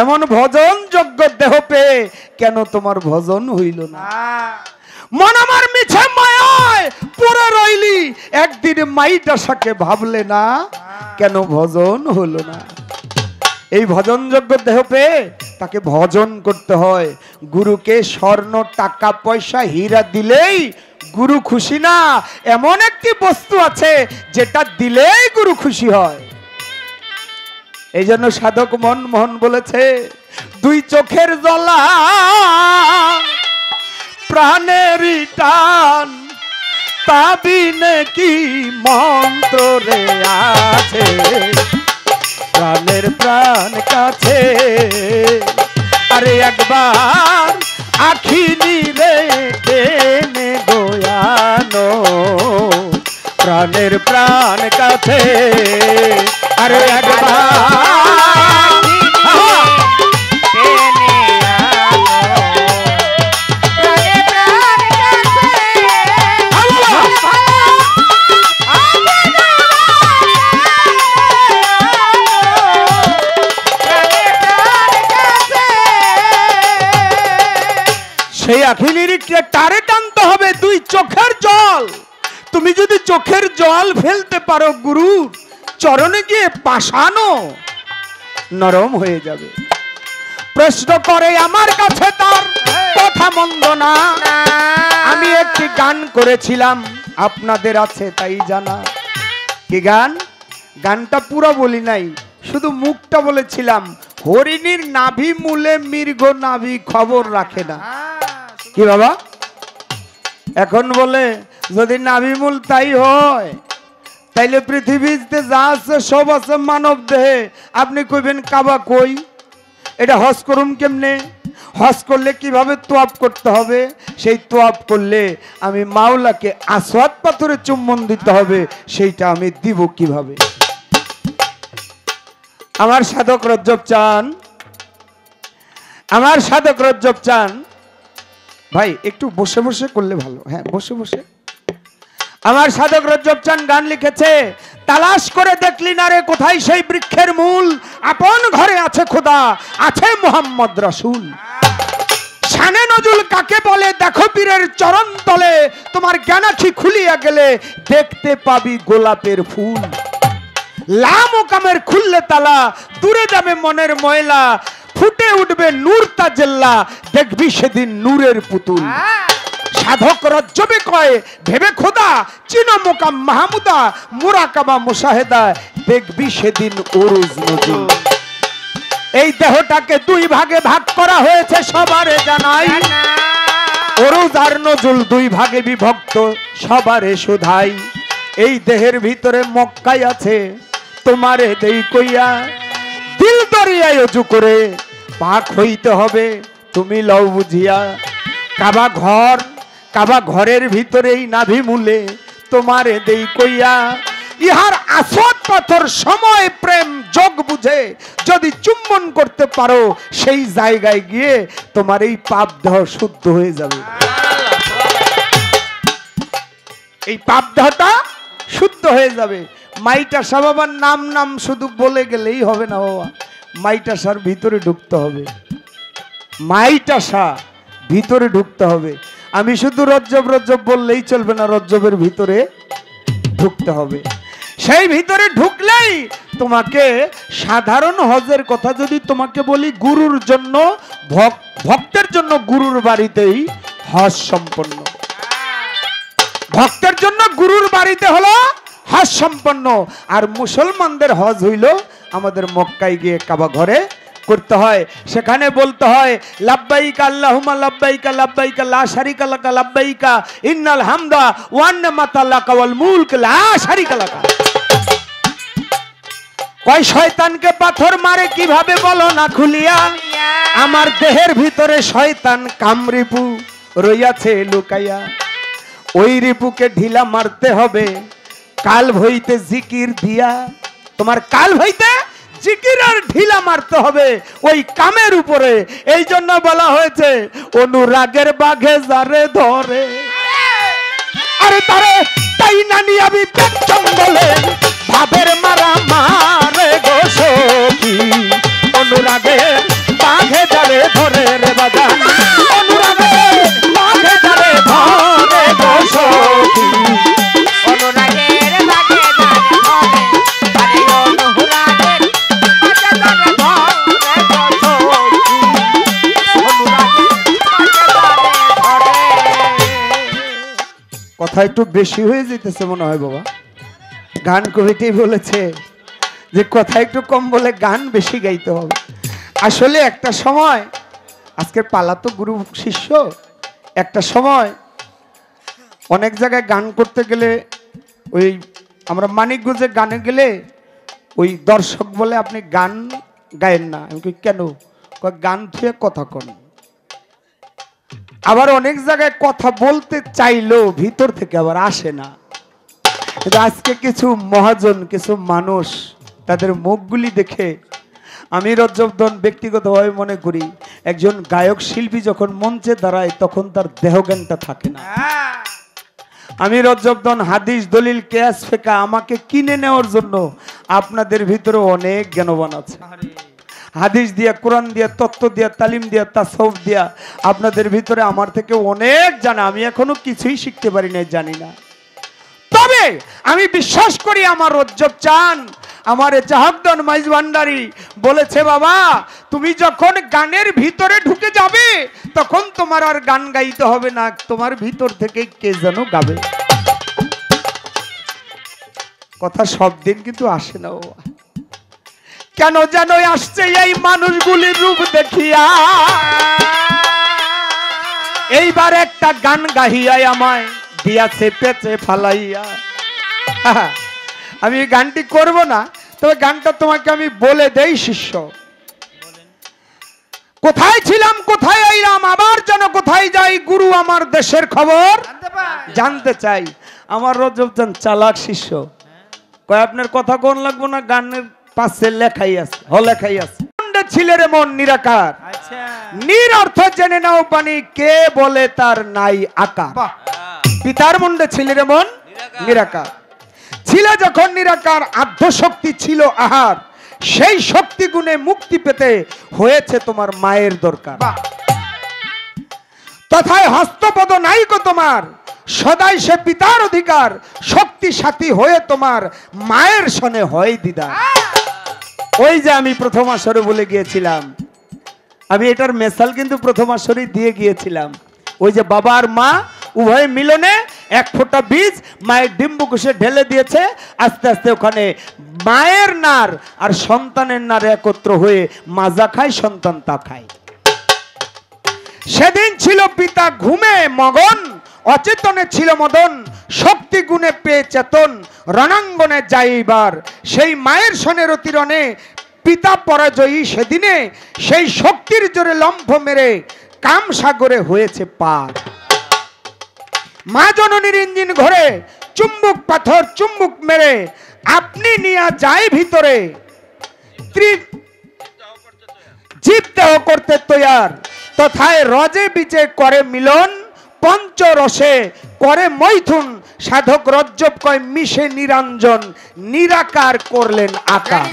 एमन भजन योग्य देह पे केन तोमार भजन हईल ना मन आमार मिछे मायाय पुरे रइली एक दिन माईटा साके भाबले ना केन भजन हलो ना एई भजन योग्य देह पे ताके भजन करते हय। गुरुके स्वर्ण टाका पैसा हीरा दिलेई गुरु खुशी ना एमन एकटी बस्तु आछे जेटा दिलेई गुरु खुशी हय। एई जन्य साधक मनमोहन बोलेछे दुई चोखेर जला प्राणेरी टान ताबिने की मंत्रे आछे प्राणेर प्राण काछे अरे एकबार आखिनी रे देने गोयानो प्राणेर प्राण काछे अरे एकबार तारे टानते होबे दुई चोखेर जल तुमी जोदि चोखेर जल फेलते पारो गुरु चरणे गिये पाशानो नरम होये जाबे। प्रश्न करे आमार काछे तार कथा मंद ना आमी एकटी गान करेछिलाम आपनादेर आछे ताई जाना कि गान गानटा पुरो बोली नाई शुधु मुखटा बोलेछिलाम हरिणीर नाभि मूले मृग नाभि खबर राखे ना कि बाबा एखन बोले यदि नाभिमूल ताई होय ताइले पृथ्वीते जा आछे सब आछे मानव देहे आपनी कइबेन काबा कोई एटा हज करुम केमने हज करले किभाबे तोयाब करते होबे सेई तोयाब करले आमी माओलाके आसवाद पाथरे चुम्बन दिते होबे सेइटा आमी दिब किभाबे। आमार साधक रज्जब चान आमार साधक रज्जब चान भाई एक बसे बसे कर ले भालो हाँ बसे बसे आमार साधक रज्जब चान गान लिखेछे तलाश करे देखली ना रे कोथाय सेई वृक्षेर मूल आपन घरे आछे खुदा आछे मुहम्मद रसूल शाने नजुल काके बोले देखो पीरेर चरण तले तुम्हार ज्ञानाखी खुलिया गेले देखते पाबी गोलापेर फूल लामो कामेर खुलले ताला दूरे जाबे मनेर मयला फुटे उठबे नूर ताजेल्ला देखबी सेदिन नूरेर पुतुल। साधक रज्जबे कय भेबे खोदा चिनो मोकाम महमुदा मुराकाबा मुशाहेदा देखबी सेदिन उरुज नजुल। এই দেহটাকে দুই ভাগে ভাগ করা হয়েছে সবারে জানাই উরুজ আর নজুল দুই ভাগে বিভক্ত সবারে শুধাই। এই দেহের ভিতরে মক্কাই আছে তোমারে দেই কইয়া দিল দরিয়ায় ওযু করে পাক হইতে হবে তুমি লও বুঝিয়া কাবা ঘর কাবা ঘরের ভিতরেই নাভি মূলে তোমারে দেই কইয়া इहार आसद पथर समय प्रेम जोग बुझे यदि चुम्बन करते पारो सेई जायगाय गिये तोमार एई पाप देह शुद्ध हये जाबे, एई पाप देहटा शुद्ध हये जाबे। माइटा साबाबार नाम नाम शुधु बोले गेलेई होबे ना बाबा, माइटाशार भितरे ढुकते होबे, माइटाशा भितरे ढुकते होबे। आमी शुधु रज्जब रज्जब बोललेई चलबे ना, रज्जबेर भितरे ঢুকতে হবে। সেই ভিতরে ঢুকলেই তোমাকে সাধারণ হজের কথা যদি তোমাকে বলি, গুরুর জন্য ভক্তের জন্য গুরুর বাড়িতেই হজ সম্পন্ন, ভক্তের জন্য গুরুর বাড়িতে হলো হজ সম্পন্ন। আর মুসলমানদের হজ হইল আমাদের মক্কায় গিয়ে কাবা ঘরে করতে হয়, সেখানে বলতে হয় লাব্বাইকা আল্লাহুম্মা লাব্বাইকা লাব্বাইকা লা শারিকা লাকা লাব্বাইকা ইন্নাল হামদা ওয়া নি'মাতা লাকা ওয়াল মুলক লা শারিকা লাকা। কয় শয়তানকে পাথর মারে কিভাবে বলো না খুলিয়া, আমার দেহের ভিতরে শয়তান কামরিপু রইয়াছে লুকাইয়া, ওই রিপুকে ঢিলা মারতে হবে কাল হইতে জিকির দিয়া। তোমার কাল হইতে জিকিরার ঢিলা মারতে হবে ওই কামের উপরে। এই জন্য বলা হয়েছে অনুরাগের বাঘে যারে ধরে, আরে তারে তাই না নি আমি পেট জঙ্গলে ভাবের মারা মারে গো সখী, অনুরাগের বাঘে যারে ধরে রে বাজা, অনুরাগের বাঘে যারে ধরে গো সখী। কথা একটু বেশি হয়ে যেতেছে মনে হয় বাবা, গান কবিটি বলেছে যে কথা একটু কম বলে গান বেশি গাইতে হবে। আসলে একটা সময়, আজকের পালা তো গুরু শিষ্য, একটা সময় অনেক জায়গায় গান করতে গেলে ওই আমরা মানিকগঞ্জে গানে গেলে ওই দর্শক বলে আপনি গান গায়েন না। আমি কি কেন, গান ধুয়ে কথা কন। আবার অনেক জায়গায় কথা বলতে চাইলেও ভিতর থেকে আবার আসে না। আজকে কিছু মহাজন, কিছু মানুষ, তাদের মুখগুলি দেখে আমি রজবদন ব্যক্তিগতভাবে মনে করি একজন গায়ক শিল্পী যখন মঞ্চে দাঁড়ায় তখন তার দেহজ্ঞানটা থাকে না। আমি রজবদন হাদিস দলিল কেয়াস ফেকা আমাকে কিনে নেওয়ার জন্য আপনাদের ভিতরে অনেক জ্ঞানবান আছে। হাদিস দিয়া, কোরআন দিয়া, তত্ত্ব দিয়া, তালিম দিয়া, তাসউফ দিয়া আপনাদের ভিতরে আমার থেকে অনেক জানা। আমি এখনো কিছুই শিখতে পারি না, জানি না। তবে আমি বিশ্বাস করি আমার রজব চান, আমার জাহাবদন মাইজ ভান্ডারি বলেছে বাবা তুমি যখন গানের ভিতরে ঢুকে যাবে তখন তোমার আর গান গাইতে হবে না, তোমার ভিতর থেকে কে যেন গাবে। কথা সব দিন কিন্তু আসে না বাবা, কেন যেন আসছে এই মানুষগুলির রূপ দেখিয়া। এইবার একটা গান গাহিয়াই আমায় দিয়াছে পেঁচে ফালাইয়া। আমি গানটি করব না, তবে গানটা তোমাকে আমি বলে দেই শিষ্য। কোথায় ছিলাম কোথায় আইলাম আবার যেন কোথায় যাই, গুরু আমার দেশের খবর জানতে চাই। আমার রজব চান চালাক শিষ্য, কয় আপনার কথা কোন লাগবো না, গানের পাশে লেখাই আছে, হ লেখাই আছে ছিলের মন নিরাকার, নির অর্থ জেনে নাও পানি কে বলে তার নাই আকার। পিতার মুন্ডে ছিলের মন নিরাকার, ছিল যখন নিরাকার আদ্যশক্তি ছিল আহার, সেই শক্তি গুণে মুক্তি পেতে হয়েছে তোমার মায়ের দরকার। তথায় হস্তপদ নাই গো তোমার, সদাই সে পিতার অধিকার, শক্তি সাথী হয়ে তোমার মায়ের সনে হয় দিদার। ওই যে আমি প্রথম আসরে বলে গিয়েছিলাম, আমি এটার মেসাল কিন্তু প্রথম আসরে দিয়ে গিয়েছিলাম। ওই যে বাবা আর মা উভয় মিলনে এক ফোঁটা বীজ মায়ের ডিম্বকুশে ঢেলে দিয়েছে, আস্তে আস্তে ওখানে মায়ের নার আর সন্তানের নার একত্র হয়ে মাজা খায়, সন্তান তা খায়। সেদিন ছিল পিতা ঘুমে মগন, অচেতনে ছিল মদন, শক্তি গুণে পেয়ে চেতন, রণাঙ্গনে যাইবার সেই মায়ের সনের অতিরণে পিতা পরাজয়ী সেদিনে, সেই শক্তির জোরে লম্ফ মেরে কাম সাগরে হয়েছে পার। মা জননীর ইঞ্জিন ঘরে চুম্বক পাথর চুম্বক মেরে अपनी निया जाए भीतरे जीव देह करते तैयार तथाय रजे बीजे करे मिलन पंच रसे करे मैथुन साधक रज्जब कय मिशे निरंजन निराकार करलेन आकार।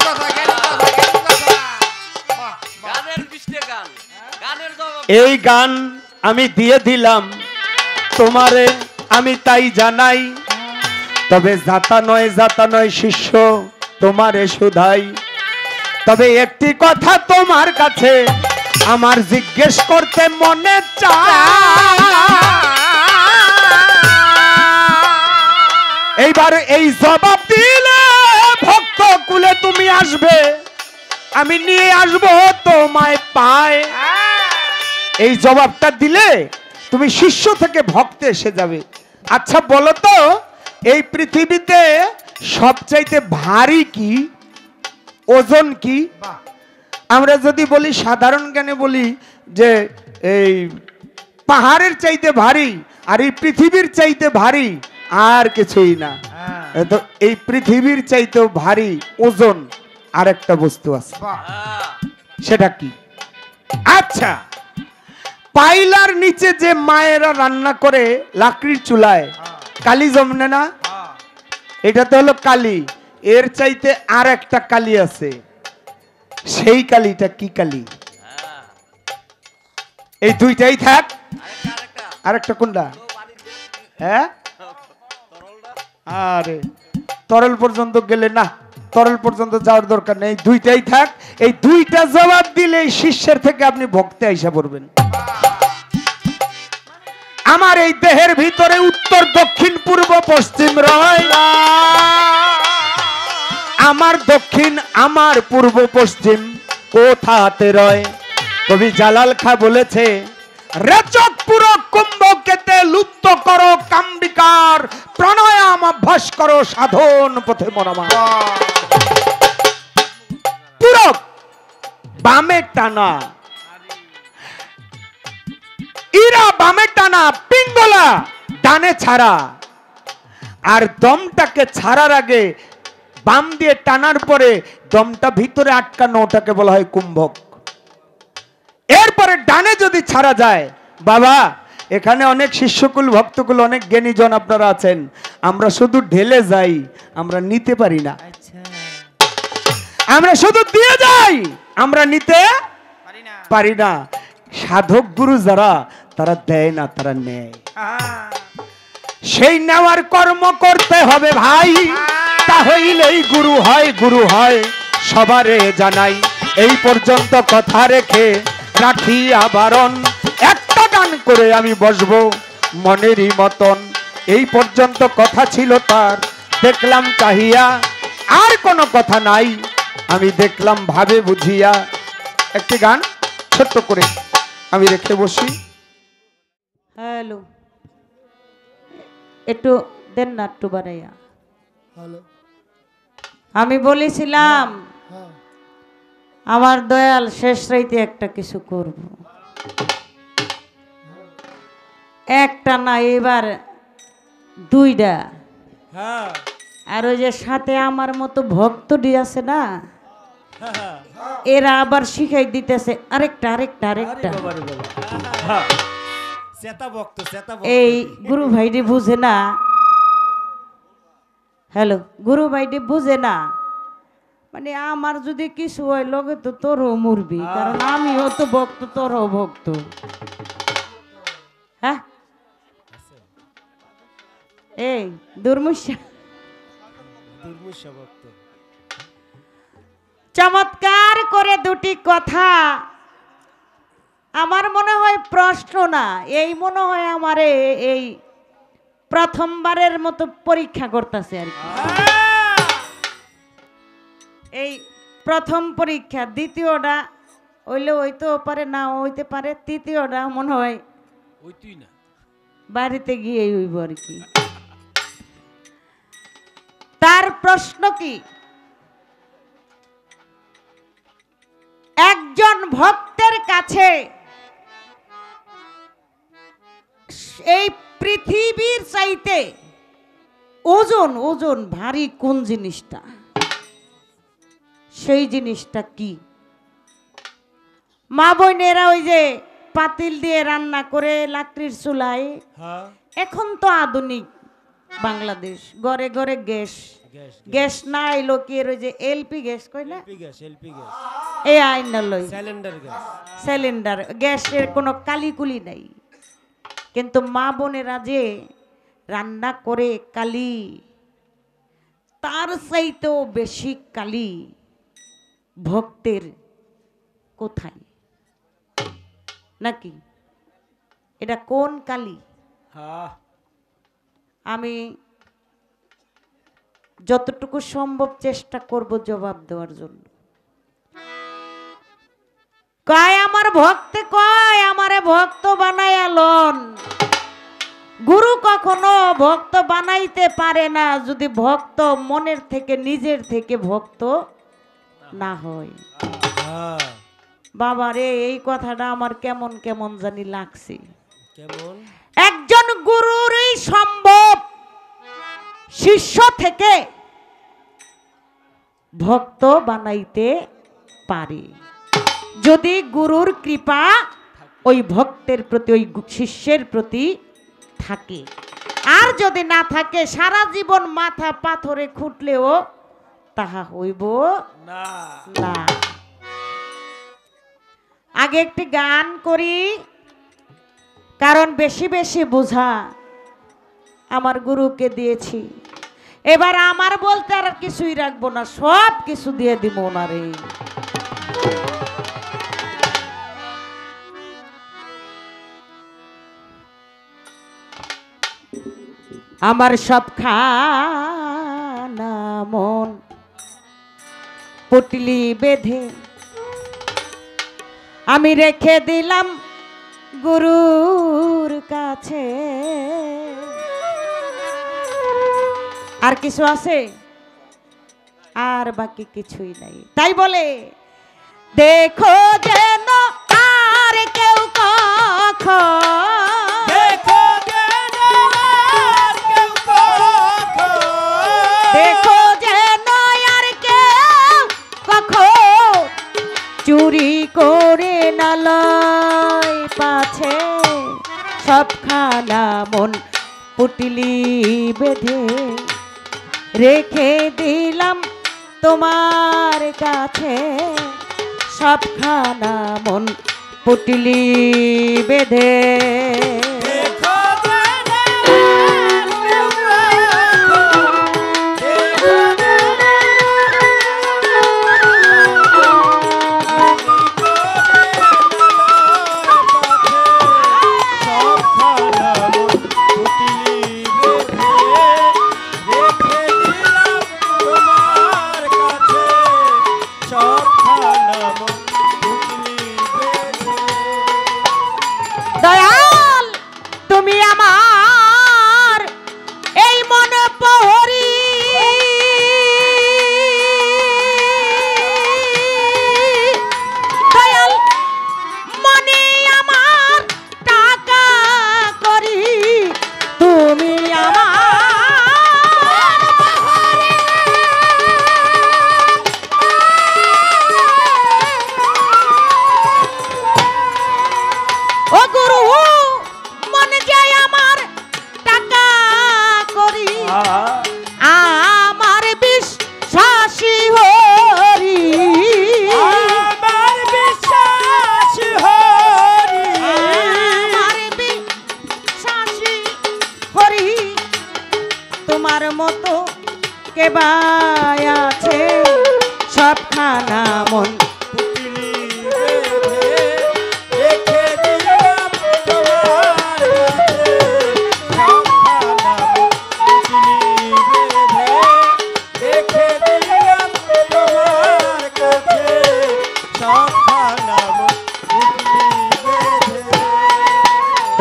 एई गान आमी दिए दिलाम तोमारे आमी ताई जानाई तबे जाता नय जाता नय शिष्य तोमारे शुधाई तबे एकटी कथा तोमार काछे आमार जिज्ञेस करते मने चाय एइबार एई जवाब दिले भक्त कुले तुमी आसबे आमी निये आसबो तोमाय पाय এই জবাবটা দিলে তুমি শিষ্য থেকে ভক্তে এসে যাবে। আচ্ছা বলো তো এই পৃথিবীতে সবচাইতে ভারী কি, ওজন কি? আমরা যদি বলি সাধারণ জ্ঞানে বলি যে এই পাহাড়ের চাইতে ভারী আর এই পৃথিবীর চাইতে ভারী আর কিছুই না। তো এই পৃথিবীর চাইতেও ভারী ওজন আর একটা বস্তু আছে, সেটা কি? আচ্ছা पाइलार नीचे जे मायेरा रान्ना करे लाकड़ीर चूलाय काली जमने ना, एटा तो हलो काली। एर चाइते आर एकटा काली आछे, सेई कालीटा की काली? एई दुइटाई थाक, आरेकटा कोनटा? हाँ आरे तरल पर्यन्त गेले ना, तरल पर्यन्त जाओयार दरकार नेई, दुइटाई थाक। एई दुइटा जवाब दिलेई शिष्येर थेके आपनि भक्ते आइसा पड़बेन। আমার এই দেহের ভিতরে উত্তর দক্ষিণ পূর্ব পশ্চিম রয়, আমার দক্ষিণ আমার পূর্ব পশ্চিম কোথাতে রয়? কবি জালাল খা বলেছে, রেচক পুরো কুম্ভকেতে লুপ্ত করো কাম্বিকার, প্রাণায়াম অভ্যাস করো সাধন পথে মনামা। পুরো বামে টানা, ইরা বামে টানা, পিঙ্গলা ডানে ছাড়া। আর দমটাকে ছাড়ার আগে বাম দিয়ে টানার পরে দমটা ভিতরে আটকানো, ওটাকে বলা হয় কুম্ভক। এরপরে ডানে যদি ছাড়া যায়, বাবা এখানে অনেক শিষ্যকুল ভক্তকুল অনেক জ্ঞানীজন আপনারা আছেন, আমরা শুধু ঢেলে যাই, আমরা নিতে পারি না। আমরা শুধু দিয়ে যাই, আমরা নিতে পারি না। সাধক গুরু যারা তারা দেয় না, তারা নেয়। সেই নেওয়ার কর্ম করতে হবে ভাই, তাহলেই গুরু হয়। গুরু হয় সবারে জানাই, এই পর্যন্ত কথা রেখে রাখি আবরণ, একটা গান করে আমি বসবো মনেরই মতন। এই পর্যন্ত কথা ছিল তার, দেখলাম চাহিয়া আর কোনো কথা নাই, আমি দেখলাম ভাবে বুঝিয়া। একটি গান ছোট্ট করে আমি রেখে বসি। হ্যালো একটু দেন না, একটু বানাইয়া। হ্যালো আমি বলেছিলাম আমার দয়াল শেষ রাইতে একটা কিছু করব, একটা না এবার দুইটা। হ্যাঁ আর ওই যে সাথে আমার মতো ভক্ত ডি আছে না, এরা আবার শিখাই দিতেছে আরেকটা আরেকটা আরেকটা। এই গুরু ভাইটি বুঝে না, হ্যালো গুরু ভাইটি বুঝে না। মানে আমার যদি কিছু হয় লগে তো তোরও মরবি, কারণ আমিও তো ভক্ত তোরও ভক্ত। হ্যাঁ এই দুর্মুষা দুর্মুষা ভক্ত চমৎকার করে দুটি কথা। আমার মনে হয় প্রশ্ন না, এই মনে হয় আমারে এই প্রথমবারের মতো পরীক্ষা করতেছে আর কি। এই প্রথম পরীক্ষা, দ্বিতীয়টা হইলে হইতেও পারে না হইতে পারে, তৃতীয়টা মনে হয় বাড়িতে গিয়ে হইব আর কি। তার প্রশ্ন কি, একজন ভক্তের কাছে এই পৃথিবীর চাইতে ओजन ओजन भारी कौन जिनिसटा सेई जिनिसटा की मा बोनेरा ओई जे पातिल दिए रान्ना करे लाकड़िर चुलाय एखन तो आधुनिक बांग्लादेश घरे घरे गैस गैस ना आइलो कि ओई जे एलपी गैस कय ना एलपी गैस एलपी गैस ए आइ ना लई सिलिंडर गैस सिलिंडर गैसेर कोनो कालीकुली नाइ किन्तु मा बोनेरा जे रान्ना करे काली तार सहितेओ बेशी काली भक्तेर कोथाय नाकि एटा कोन काली हां आमी যতটুকু সম্ভব চেষ্টা করব জবাব দেওয়ার জন্য। কয় আমার ভক্তে কয় আমারে ভক্ত বানায়া লন। গুরু কখনো ভক্ত বানাইতে পারে না যদি ভক্ত মনের থেকে নিজের থেকে ভক্ত না হয়। বাবা রে এই কথাটা আমার কেমন কেমন জানি লাগছে। কেমন একজন গুরুরই সম্ভব शिष्य थेके भक्त बनाइते पारे यदि गुरुर कृपा ओई भक्तेर प्रति ओई शिष्येर प्रति थाके आर यदि ना थाके सारा जीवन माथा पाथरे खुटलेओ ताहा हइबो ना ना आगे एकटी गान करी कारण बेशी बेशी बोझा आमार गुरु के दिएछि एबार आमार बोलते आर किछुई राखबो ना सब किछु दिए दिबो ओनारे आमार सबखाना मन पुटली बेधे आमी रेखे दिलाम गुरुर काछे आर किछु आछे आर बाकी किछुई नाई ताई बोले देखो जेन आर केउ कखन देखो जेन आर केउ कखन देखो जेन आर केउ कखन चोरी करे ना लय पाछे सबखाना मन पुटली बेधे रेखे दिलाम तुम्हार काछे सबखाना मन पुटली बेधे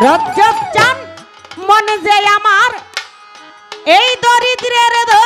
रज्जब चान मन जे आमार एई दरिद्रेर धन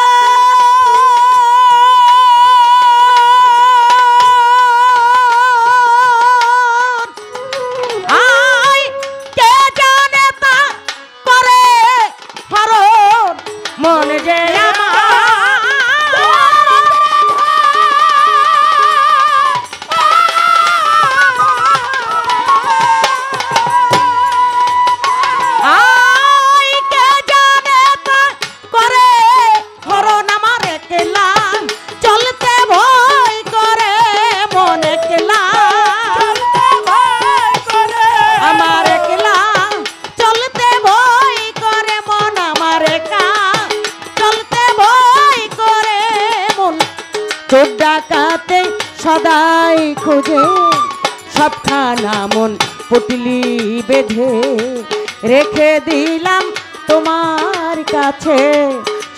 তাকাতে সদাই খোঁজে সবখানা মন পুটলি বেঁধে রেখে দিলাম তোমার কাছে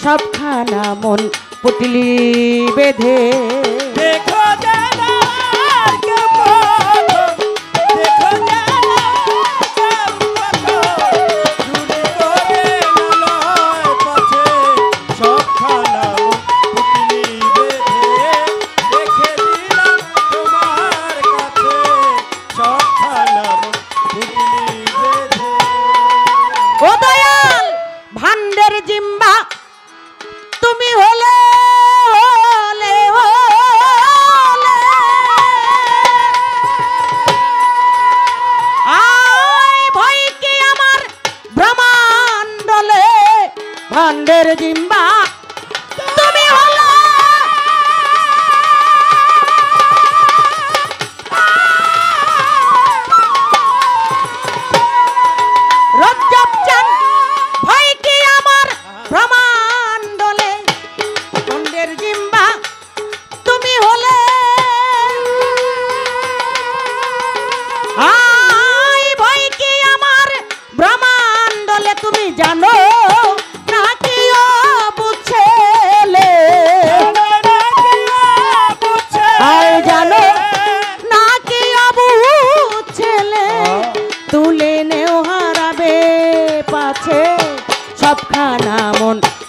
সবখানা মন পুটলি বেঁধে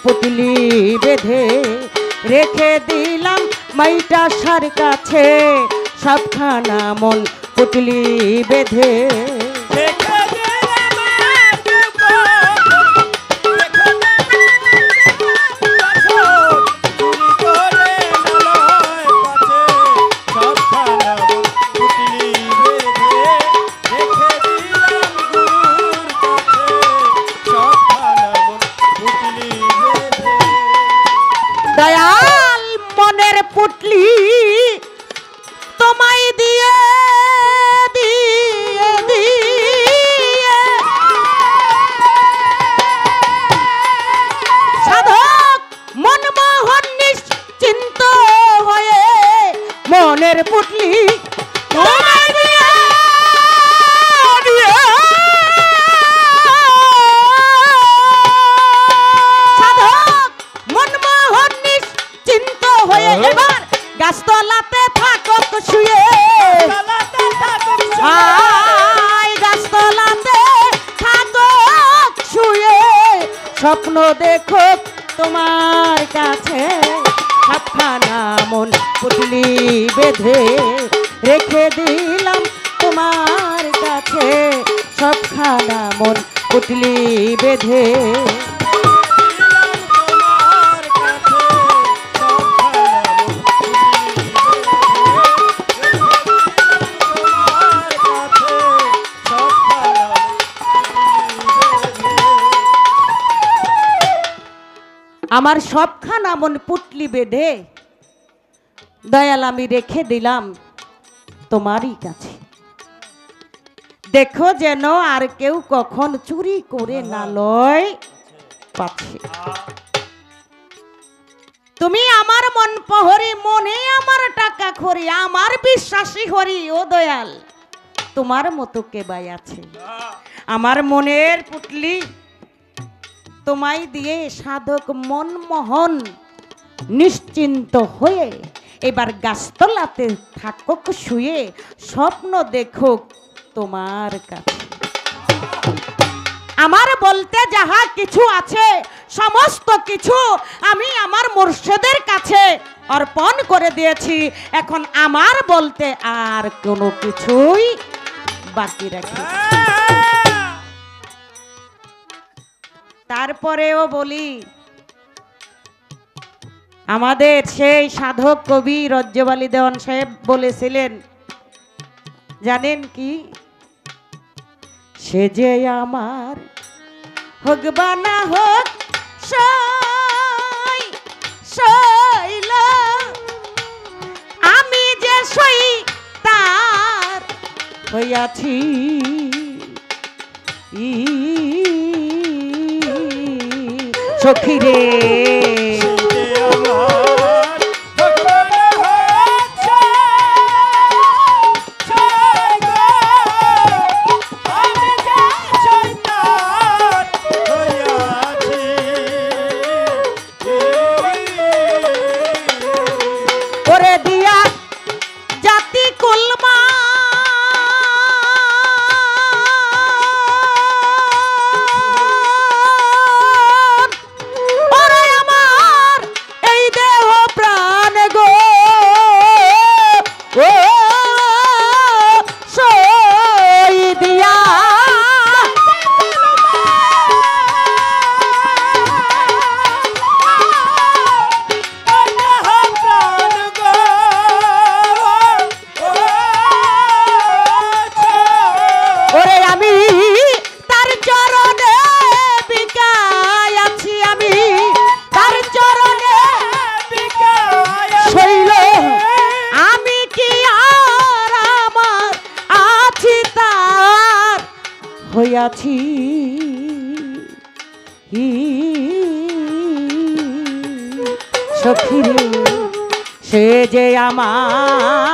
सबखाना मन पुतली बेधे आमार सबखाना मन पुटली बेधे दयाल आमी रेखे दिलाम तोमारी काछे देखो जेन आर केउ कखन चुरी करे ना लय पाछे तुमी आमार मन पहरी मने आमार टाका खरी आमार विश्वासी हरि ओ दयाल तोमार मतो के बाई आछे आमार मनेर पुटली तुम्हाई दिए साधक मनमोहन निश्चिंत हुए एबार गाछतलाते थाकुक शुए स्वप्न देखो तुम्हार काछे आमार बोलते जाहा किछु आछे समस्त किछु आमी आमार मुर्शिदेर काछे अर्पण करे दिएछि एखन आमार बोलते आर कोनो किछुई बाकी राखिनि तारपरेओ बोली आमादेर सेई साधक कवि रज्जब आली देওয়ান साहेब बोलेছিলেন জানেন কি সে যে আমার হোক বা না হোক সই সইলা আমি যে সই তার হইয়াছি ই সখী রে আছি সখী রে সে যে আমার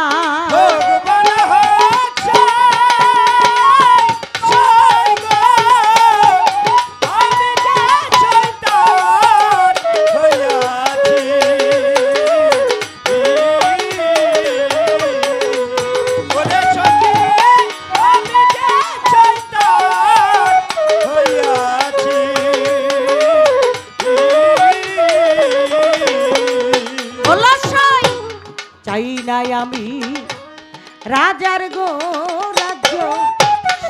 রাজার গো রাজ্য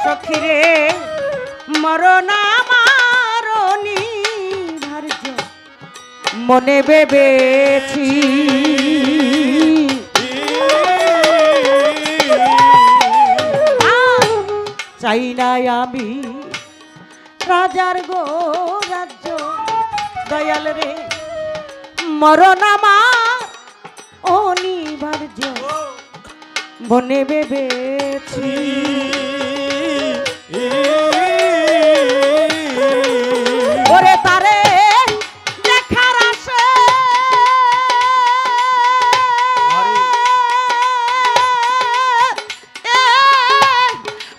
সখিরে মরনা মারনি ভার্য মনে ভেবেছি চাই না আমি রাজার গো রাজ্য দয়াল রে মরনা মারনি ভার্য বনে ভেবেছি ওরে তারে দেখার আসে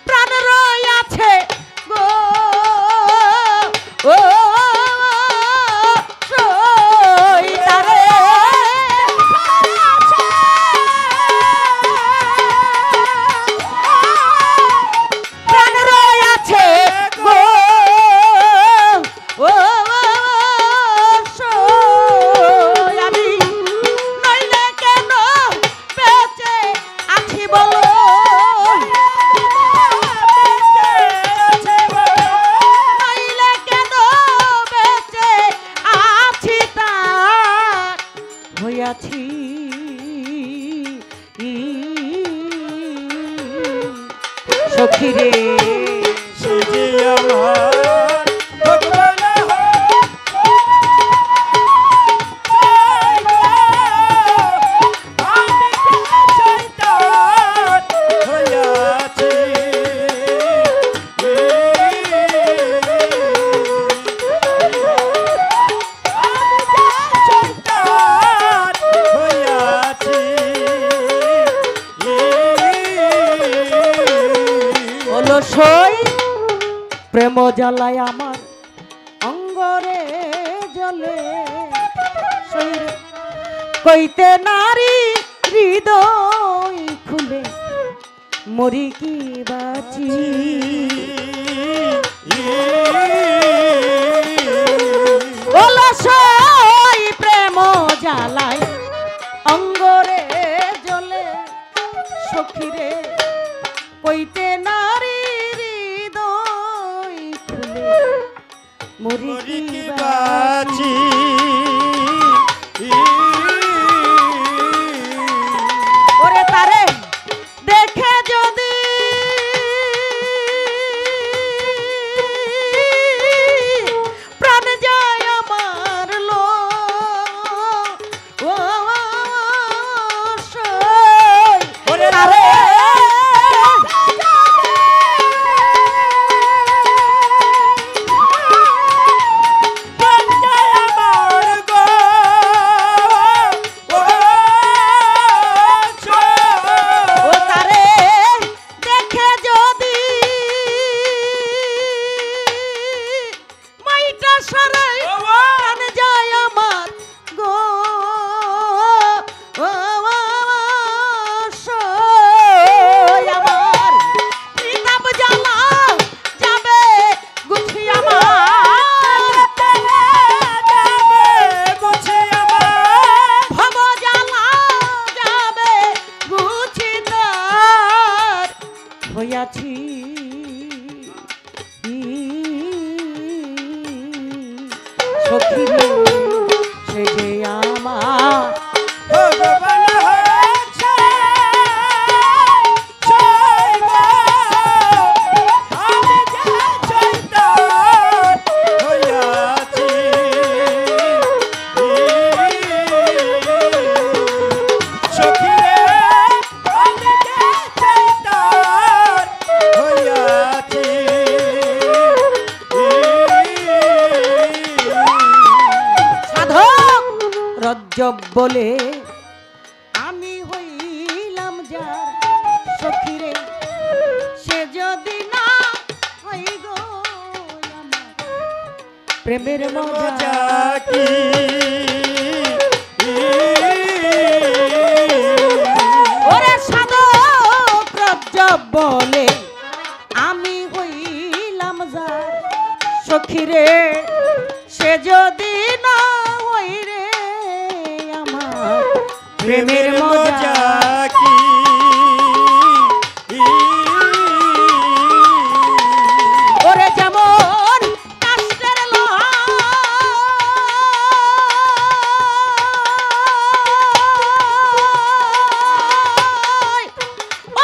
প্রাণ রই আছে গো ও সখিরে সে যে আমার প্রেম জ্বালায় আমার অঙ্গরে জ্বলে কইতে নারী হৃদয় খুলে মরি কি বাঁচি প্রেম জ্বালায় অঙ্গরে জ্বলে সখিরে কইতে নারী মরি কি বাঁচি ওরে তারে দেখে যদি প্রাণ যায় আমার লো ও ওরে তারে बोले आमी हईलाम जार सखी रे से जदि ना हई गो प्रेमेर मजा की बोले आमी हईलाम जार सखी रे से जदि ना हई रे आमार प्रेमेर मजा की ओरे जेमन काष्ठेर लोहा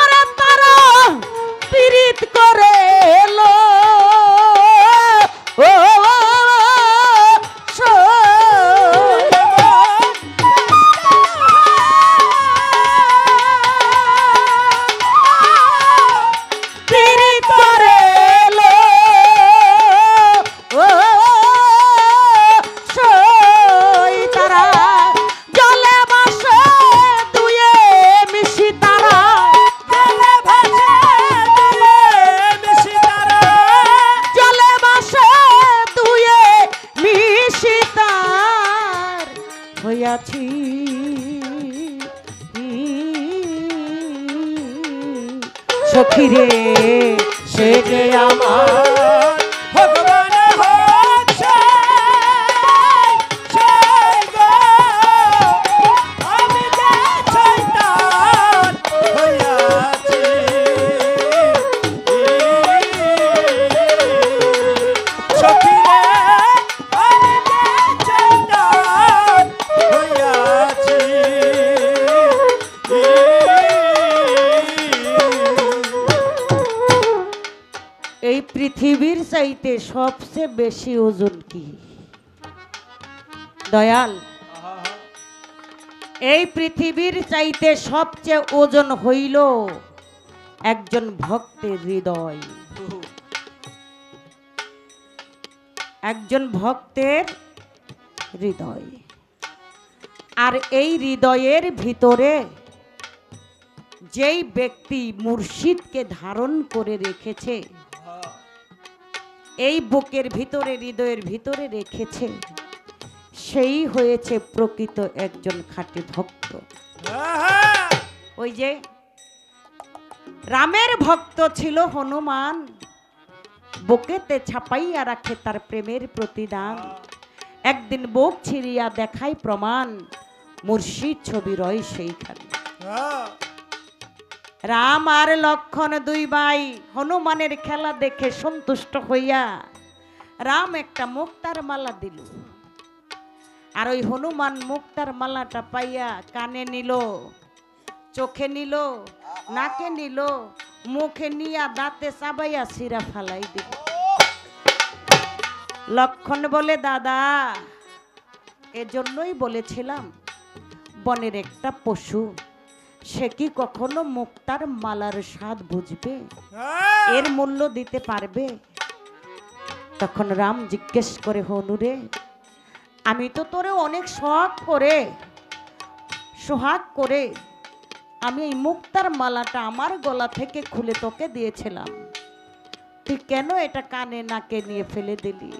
ओरे तारा पीड़ित करे लो सखी रे से जे आमार भगवान होछे छाई गो आमी जे शैतान होयाছি सखी रे आमी जे शैतान होयाছি पृथिवीर चाहते सबसे बेशी ओजन की दयाल पृथिवीर चाहते सबसे ओजन हईल एकजन भक्तेर हृदय एकजन भक्तेर हृदय और एई हृदयेर भितरे जेई व्यक्ति मुर्शिद के धारण करे रेखेछे এই বুকের ভিতরে হৃদয়ের ভিতরে রেখেছে সেই হয়েছে প্রকৃত একজন খাঁটি ভক্ত। ওই যে রামের ভক্ত ছিল হনুমান, বুকেতে ছাপাইয়া রাখে তার প্রেমের প্রতিদান। একদিন বুক ছিঁড়িয়া দেখায় প্রমাণ, মুর্শিদ ছবি রয় সেইখানে। राम और लक्षण दुई भाई हनुमानेर खेला देखे सन्तुष्ट हइया राम एकटा मुक्तार माला दिल और ओई हनुमान मुक्तार मालाटा पाइया काने निल चोखे निल नाके निल मुखे निया दाते चाबाइया सिरा फालाई दिल। लक्षण बोले दादा एजन्यई बोलेछिलाम बनेर एकटा पशु से कि कखनो मुक्तार मालार स्वाद बुझबे एर मूल्य दीते पारबे। तखन राम जिज्ञेस करे हनुरे आमी तो तोरे अनेक शोक करे सोहाग करे आमी एई मुक्तार मालाटा आमार गला थेके खुले तोके दियेछिलाम तुई केनो एटा काने नाके निये फेले दिली।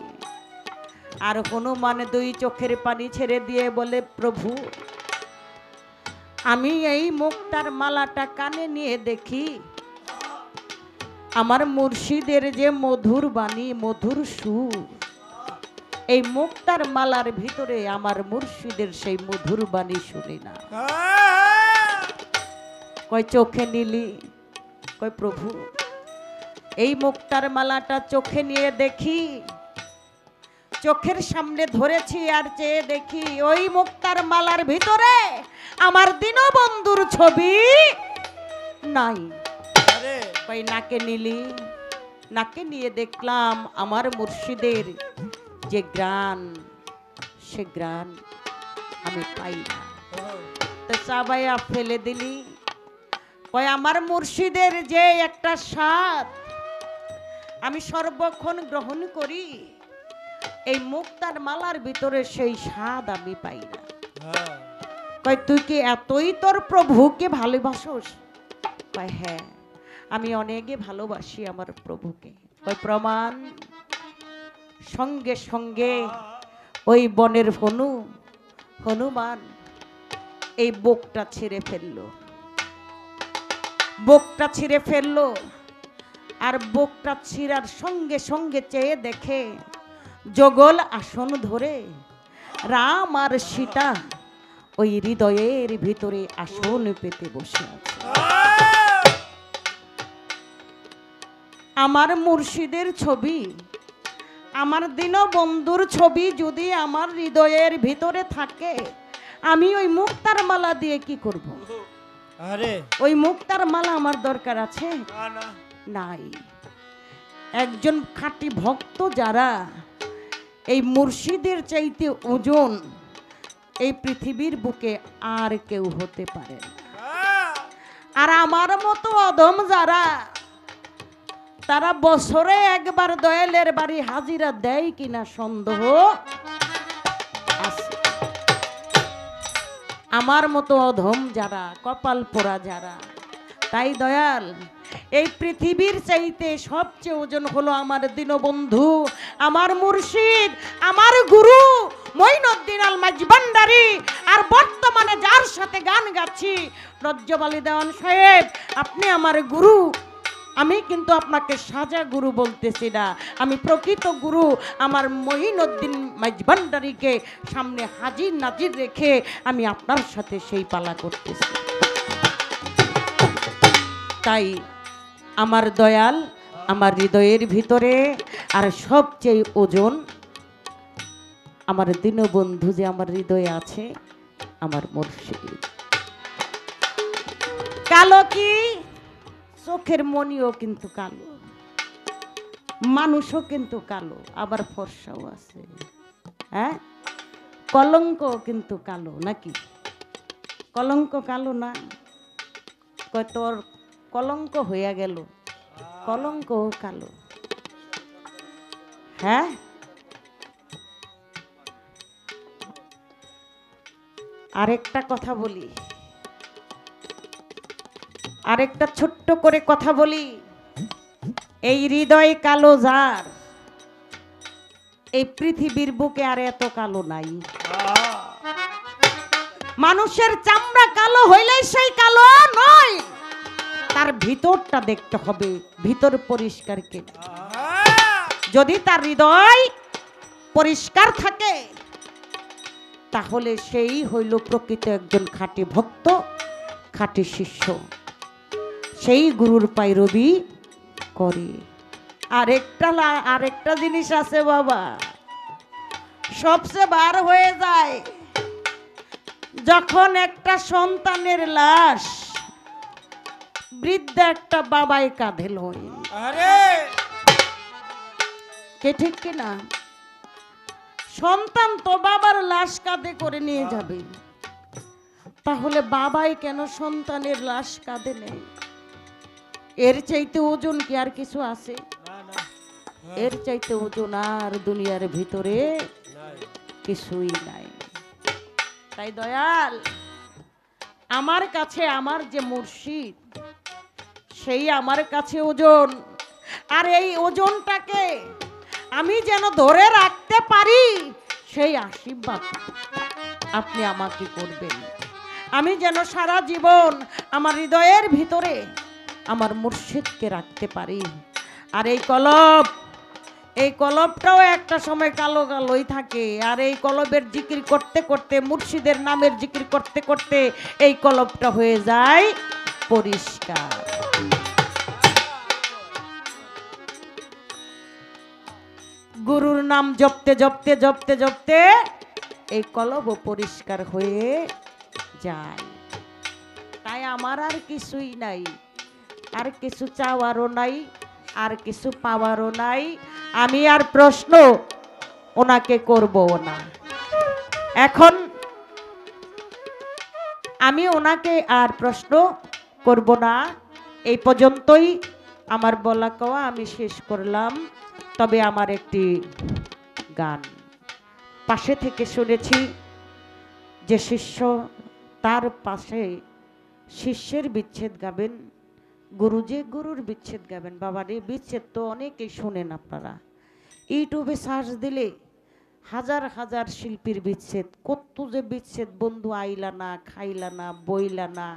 आर हनुमान दुई चोखेर पानी छेड़े दिये बोले प्रभु आमी यही मुक्तार मालाटा काने निये देखी आमार मुर्शिदेर जे मधुर बाणी मधुर सुर एई मुक्तार मालार भितरे आमार मुर्शिदेर सेई मधुर बाणी शुनी ना। कय चोखे निली कय प्रभु एई मुक्तार मालाटा चोखे निये देखी चोखेर सामने धरेछि आर चेये देखी ओई मुक्तार मालार भितरे आमार दिनो बंधुर छवि नाई। अरे भाई नाके निली नाके निये देखलाम आमार मुर्शिदेर जे ग्रान से ग्रान आमी पाई तो सबाइया फेले दिली। कय आमार मुर्शिदेर जे एकटा स्वाद आमी सर्वक्षण ग्रहण करी एई मुक्तार मालार भितरे सेई स्वाद आमी पाई ना। কয় তুই কি এতই তোর প্রভুকে ভালোবাসোস? কয় হ্যাঁ, আমি অনেকে ভালোবাসি আমার প্রভুকে। কয় প্রমাণ? সঙ্গে সঙ্গে ওই বনের হনু হনুমান এই বোকটা ছিঁড়ে ফেললো, বোকটা ছিঁড়ে ফেললো। আর বোকটা ছিঁড়ার সঙ্গে সঙ্গে চেয়ে দেখে যোগল আসন ধরে রাম আর সীতা ওই হৃদয়ের ভিতরে আসন পেতে বসে আছে। আমার মুর্শিদের ছবি, আমার দীনবন্ধুর ছবি যদি আমার হৃদয়ের ভিতরে থাকে, আমি ওই মুক্তার মালা দিয়ে কি করব? আরে ওই মুক্তার মালা আমার দরকার আছে? নাই। একজন খাঁটি ভক্ত যারা এই মুর্শিদের চাইতে ওজন এই পৃথিবীর বুকে আর কেউ হতে পারে না। আর আমার মতো অধম যারা, তারা বছরে একবার দয়ালের বাড়ি হাজিরা দেয় কিনা সন্দেহ আছে। আমার মতো অধম যারা, কপাল পোড়া যারা। তাই দয়াল, এই পৃথিবীর চাইতে সবচেয়ে ওজন হলো আমার দীনবন্ধু, আমার মুর্শিদ, আমার গুরু মঈনুদ্দিন আল মাইজভান্ডারী। আর বর্তমানে যার সাথে গান গাচ্ছি রজ্জব আলী দেওয়ান সাহেব, আপনি আমার গুরু। আমি কিন্তু আপনাকে সাজা গুরু বলতেছি না, আমি প্রকৃত গুরু। আমার মঈনুদ্দিন মাইজভান্ডারীকে সামনে হাজির নাজির রেখে আমি আপনার সাথে সেই পালা করতেছি। তাই আমার দয়াল আমার হৃদয়ের ভিতরে, আর সবচেয়ে ওজন আমার দীনবন্ধু যে আমার হৃদয়ে আছে, আমার মুর্শিদ। কালো কি? চোখের মনিও কিন্তু কালো, মানুষও কিন্তু কালো, আবার ফর্সাও আছে, হ্যাঁ। কলঙ্ক কিন্তু কালো, নাকি? কলঙ্ক কালো না? কয় তোর কলঙ্ক হইয়া গেল, কলঙ্ক কালো, হ্যাঁ। আরেকটা কথা বলি, আরেকটা ছোট্ট করে কথা বলি। এই হৃদয় কালো যার, এই পৃথিবীর বুকে আর এত কালো নাই। মানুষের চামড়া কালো হইলে সেই কালো নয়, তার ভিতরটা দেখতে হবে, ভিতর পরিষ্কার কিনা। যদি তার হৃদয় পরিষ্কার থাকে, তাহলে সেই হইল প্রকৃত একজন খাঁটি ভক্ত, খাঁটি শিষ্য। সেই গুরুর পায়রবি করে। আরেকটা আরেকটা জিনিস আছে বাবা, সবচেয়ে বার হয়ে যায় যখন একটা সন্তানের লাশ বৃদ্ধ একটা বাবাই কাঁধে লয়। আরে কে ঠিক কিনা? সন্তান তো বাবার লাশ কাঁধে করে নিয়ে যাবে, তাহলে বাবাই কেন সন্তানের লাশ কাঁধে নেয়? এর চাইতে ওজন কি আর কিছু আছে? এর চাইতে ওজন আর দুনিয়ার ভিতরে কিছুই নাই। তাই দয়াল, আমার কাছে আমার যে মুর্শিদ, সেই আমার কাছে ওজন। আর এই ওজনটাকে আমি যেন ধরে রাখতে পারি, সেই আশীর্বাদ আপনি আমাকে করবেন। আমি যেন সারা জীবন আমার হৃদয়ের ভিতরে আমার মুর্শিদকে রাখতে পারি। আর এই কলব, এই কলবটাও একটা সময় কালো কালোই থাকে। আর এই কলবের জিকির করতে করতে, মুর্শিদের নামের জিকির করতে করতে, এই কলবটা হয়ে যায় পরিষ্কার। গুরুর নাম জপতে জপতে জপতে জপতে এই কলবও পরিষ্কার হয়ে যায়। তাই আমার আর কিছুই নাই, আর কিছু চাওয়ারও নাই, আর কিছু পাওয়ারও নাই। আমি আর প্রশ্ন ওনাকে করবো না। এখন আমি ওনাকে আর প্রশ্ন করব না। এই পর্যন্তই আমার বলা কওয়া আমি শেষ করলাম। তবে আমার একটি গান পাশে থেকে শুনেছি, যে শিষ্য तार पाशे शिष्येर विच्छेद गाबेन गुरुजी गुरुर विच्छेद गाबेन। बाबारे विच्छेद तो अनेकेई शुनेन आपनारा, यूट्यूबे सार्च दिले हजार हजार शिल्पीर विच्छेद, कत जे विच्छेद। बंधु आइला ना, खाइला ना, बइला ना,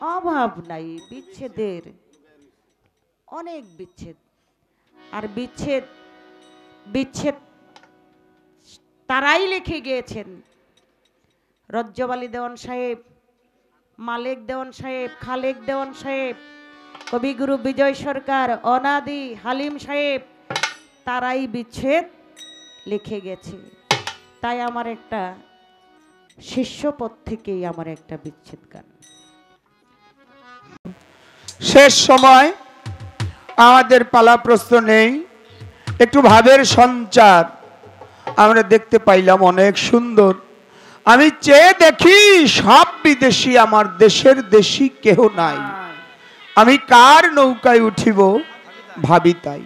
अभाव नाई विच्छेदेर, अनेक विच्छेद। और विच्छेद विच्छेद ताराई लिखे गेছেন रज्जब आली देवान साहेब, मालिक देवान साहेब, खालेक देवान साहेब, कविगुरु विजय सरकार, अनादि हालिम साहेब, ताराई विच्छेद लिखे गेছে। তাই আমার একটা शिष्यपद থেকেই আমার একটা বিচ্ছেদ গান। শেষ সময় आमादेर पाला प्रश्न नहीं, एकटू भावेर संचार आमरा देखते पाइलाम अनेक सुंदर। आमी चेये देखी सब विदेशी आमार देशेर देशी केह नाई, आमी कार नौकाय उठिब भाबी ताई।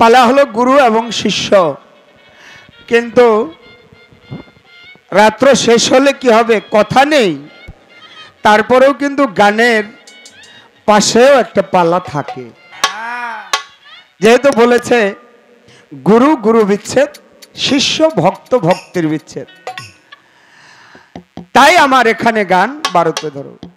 पाला हलो गुरु एवं शिष्य, किन्तु रात्र शेष हले कि हबे कथा नेई, तारपरेও কিন্তু গানের পাশেও একটা পালা থাকে। যেহেতু বলেছে গুরু গুরু বিচ্ছেদ, শিষ্য ভক্ত ভক্তির বিচ্ছেদ, তাই আমার এখানে গান বারোতে ধরো।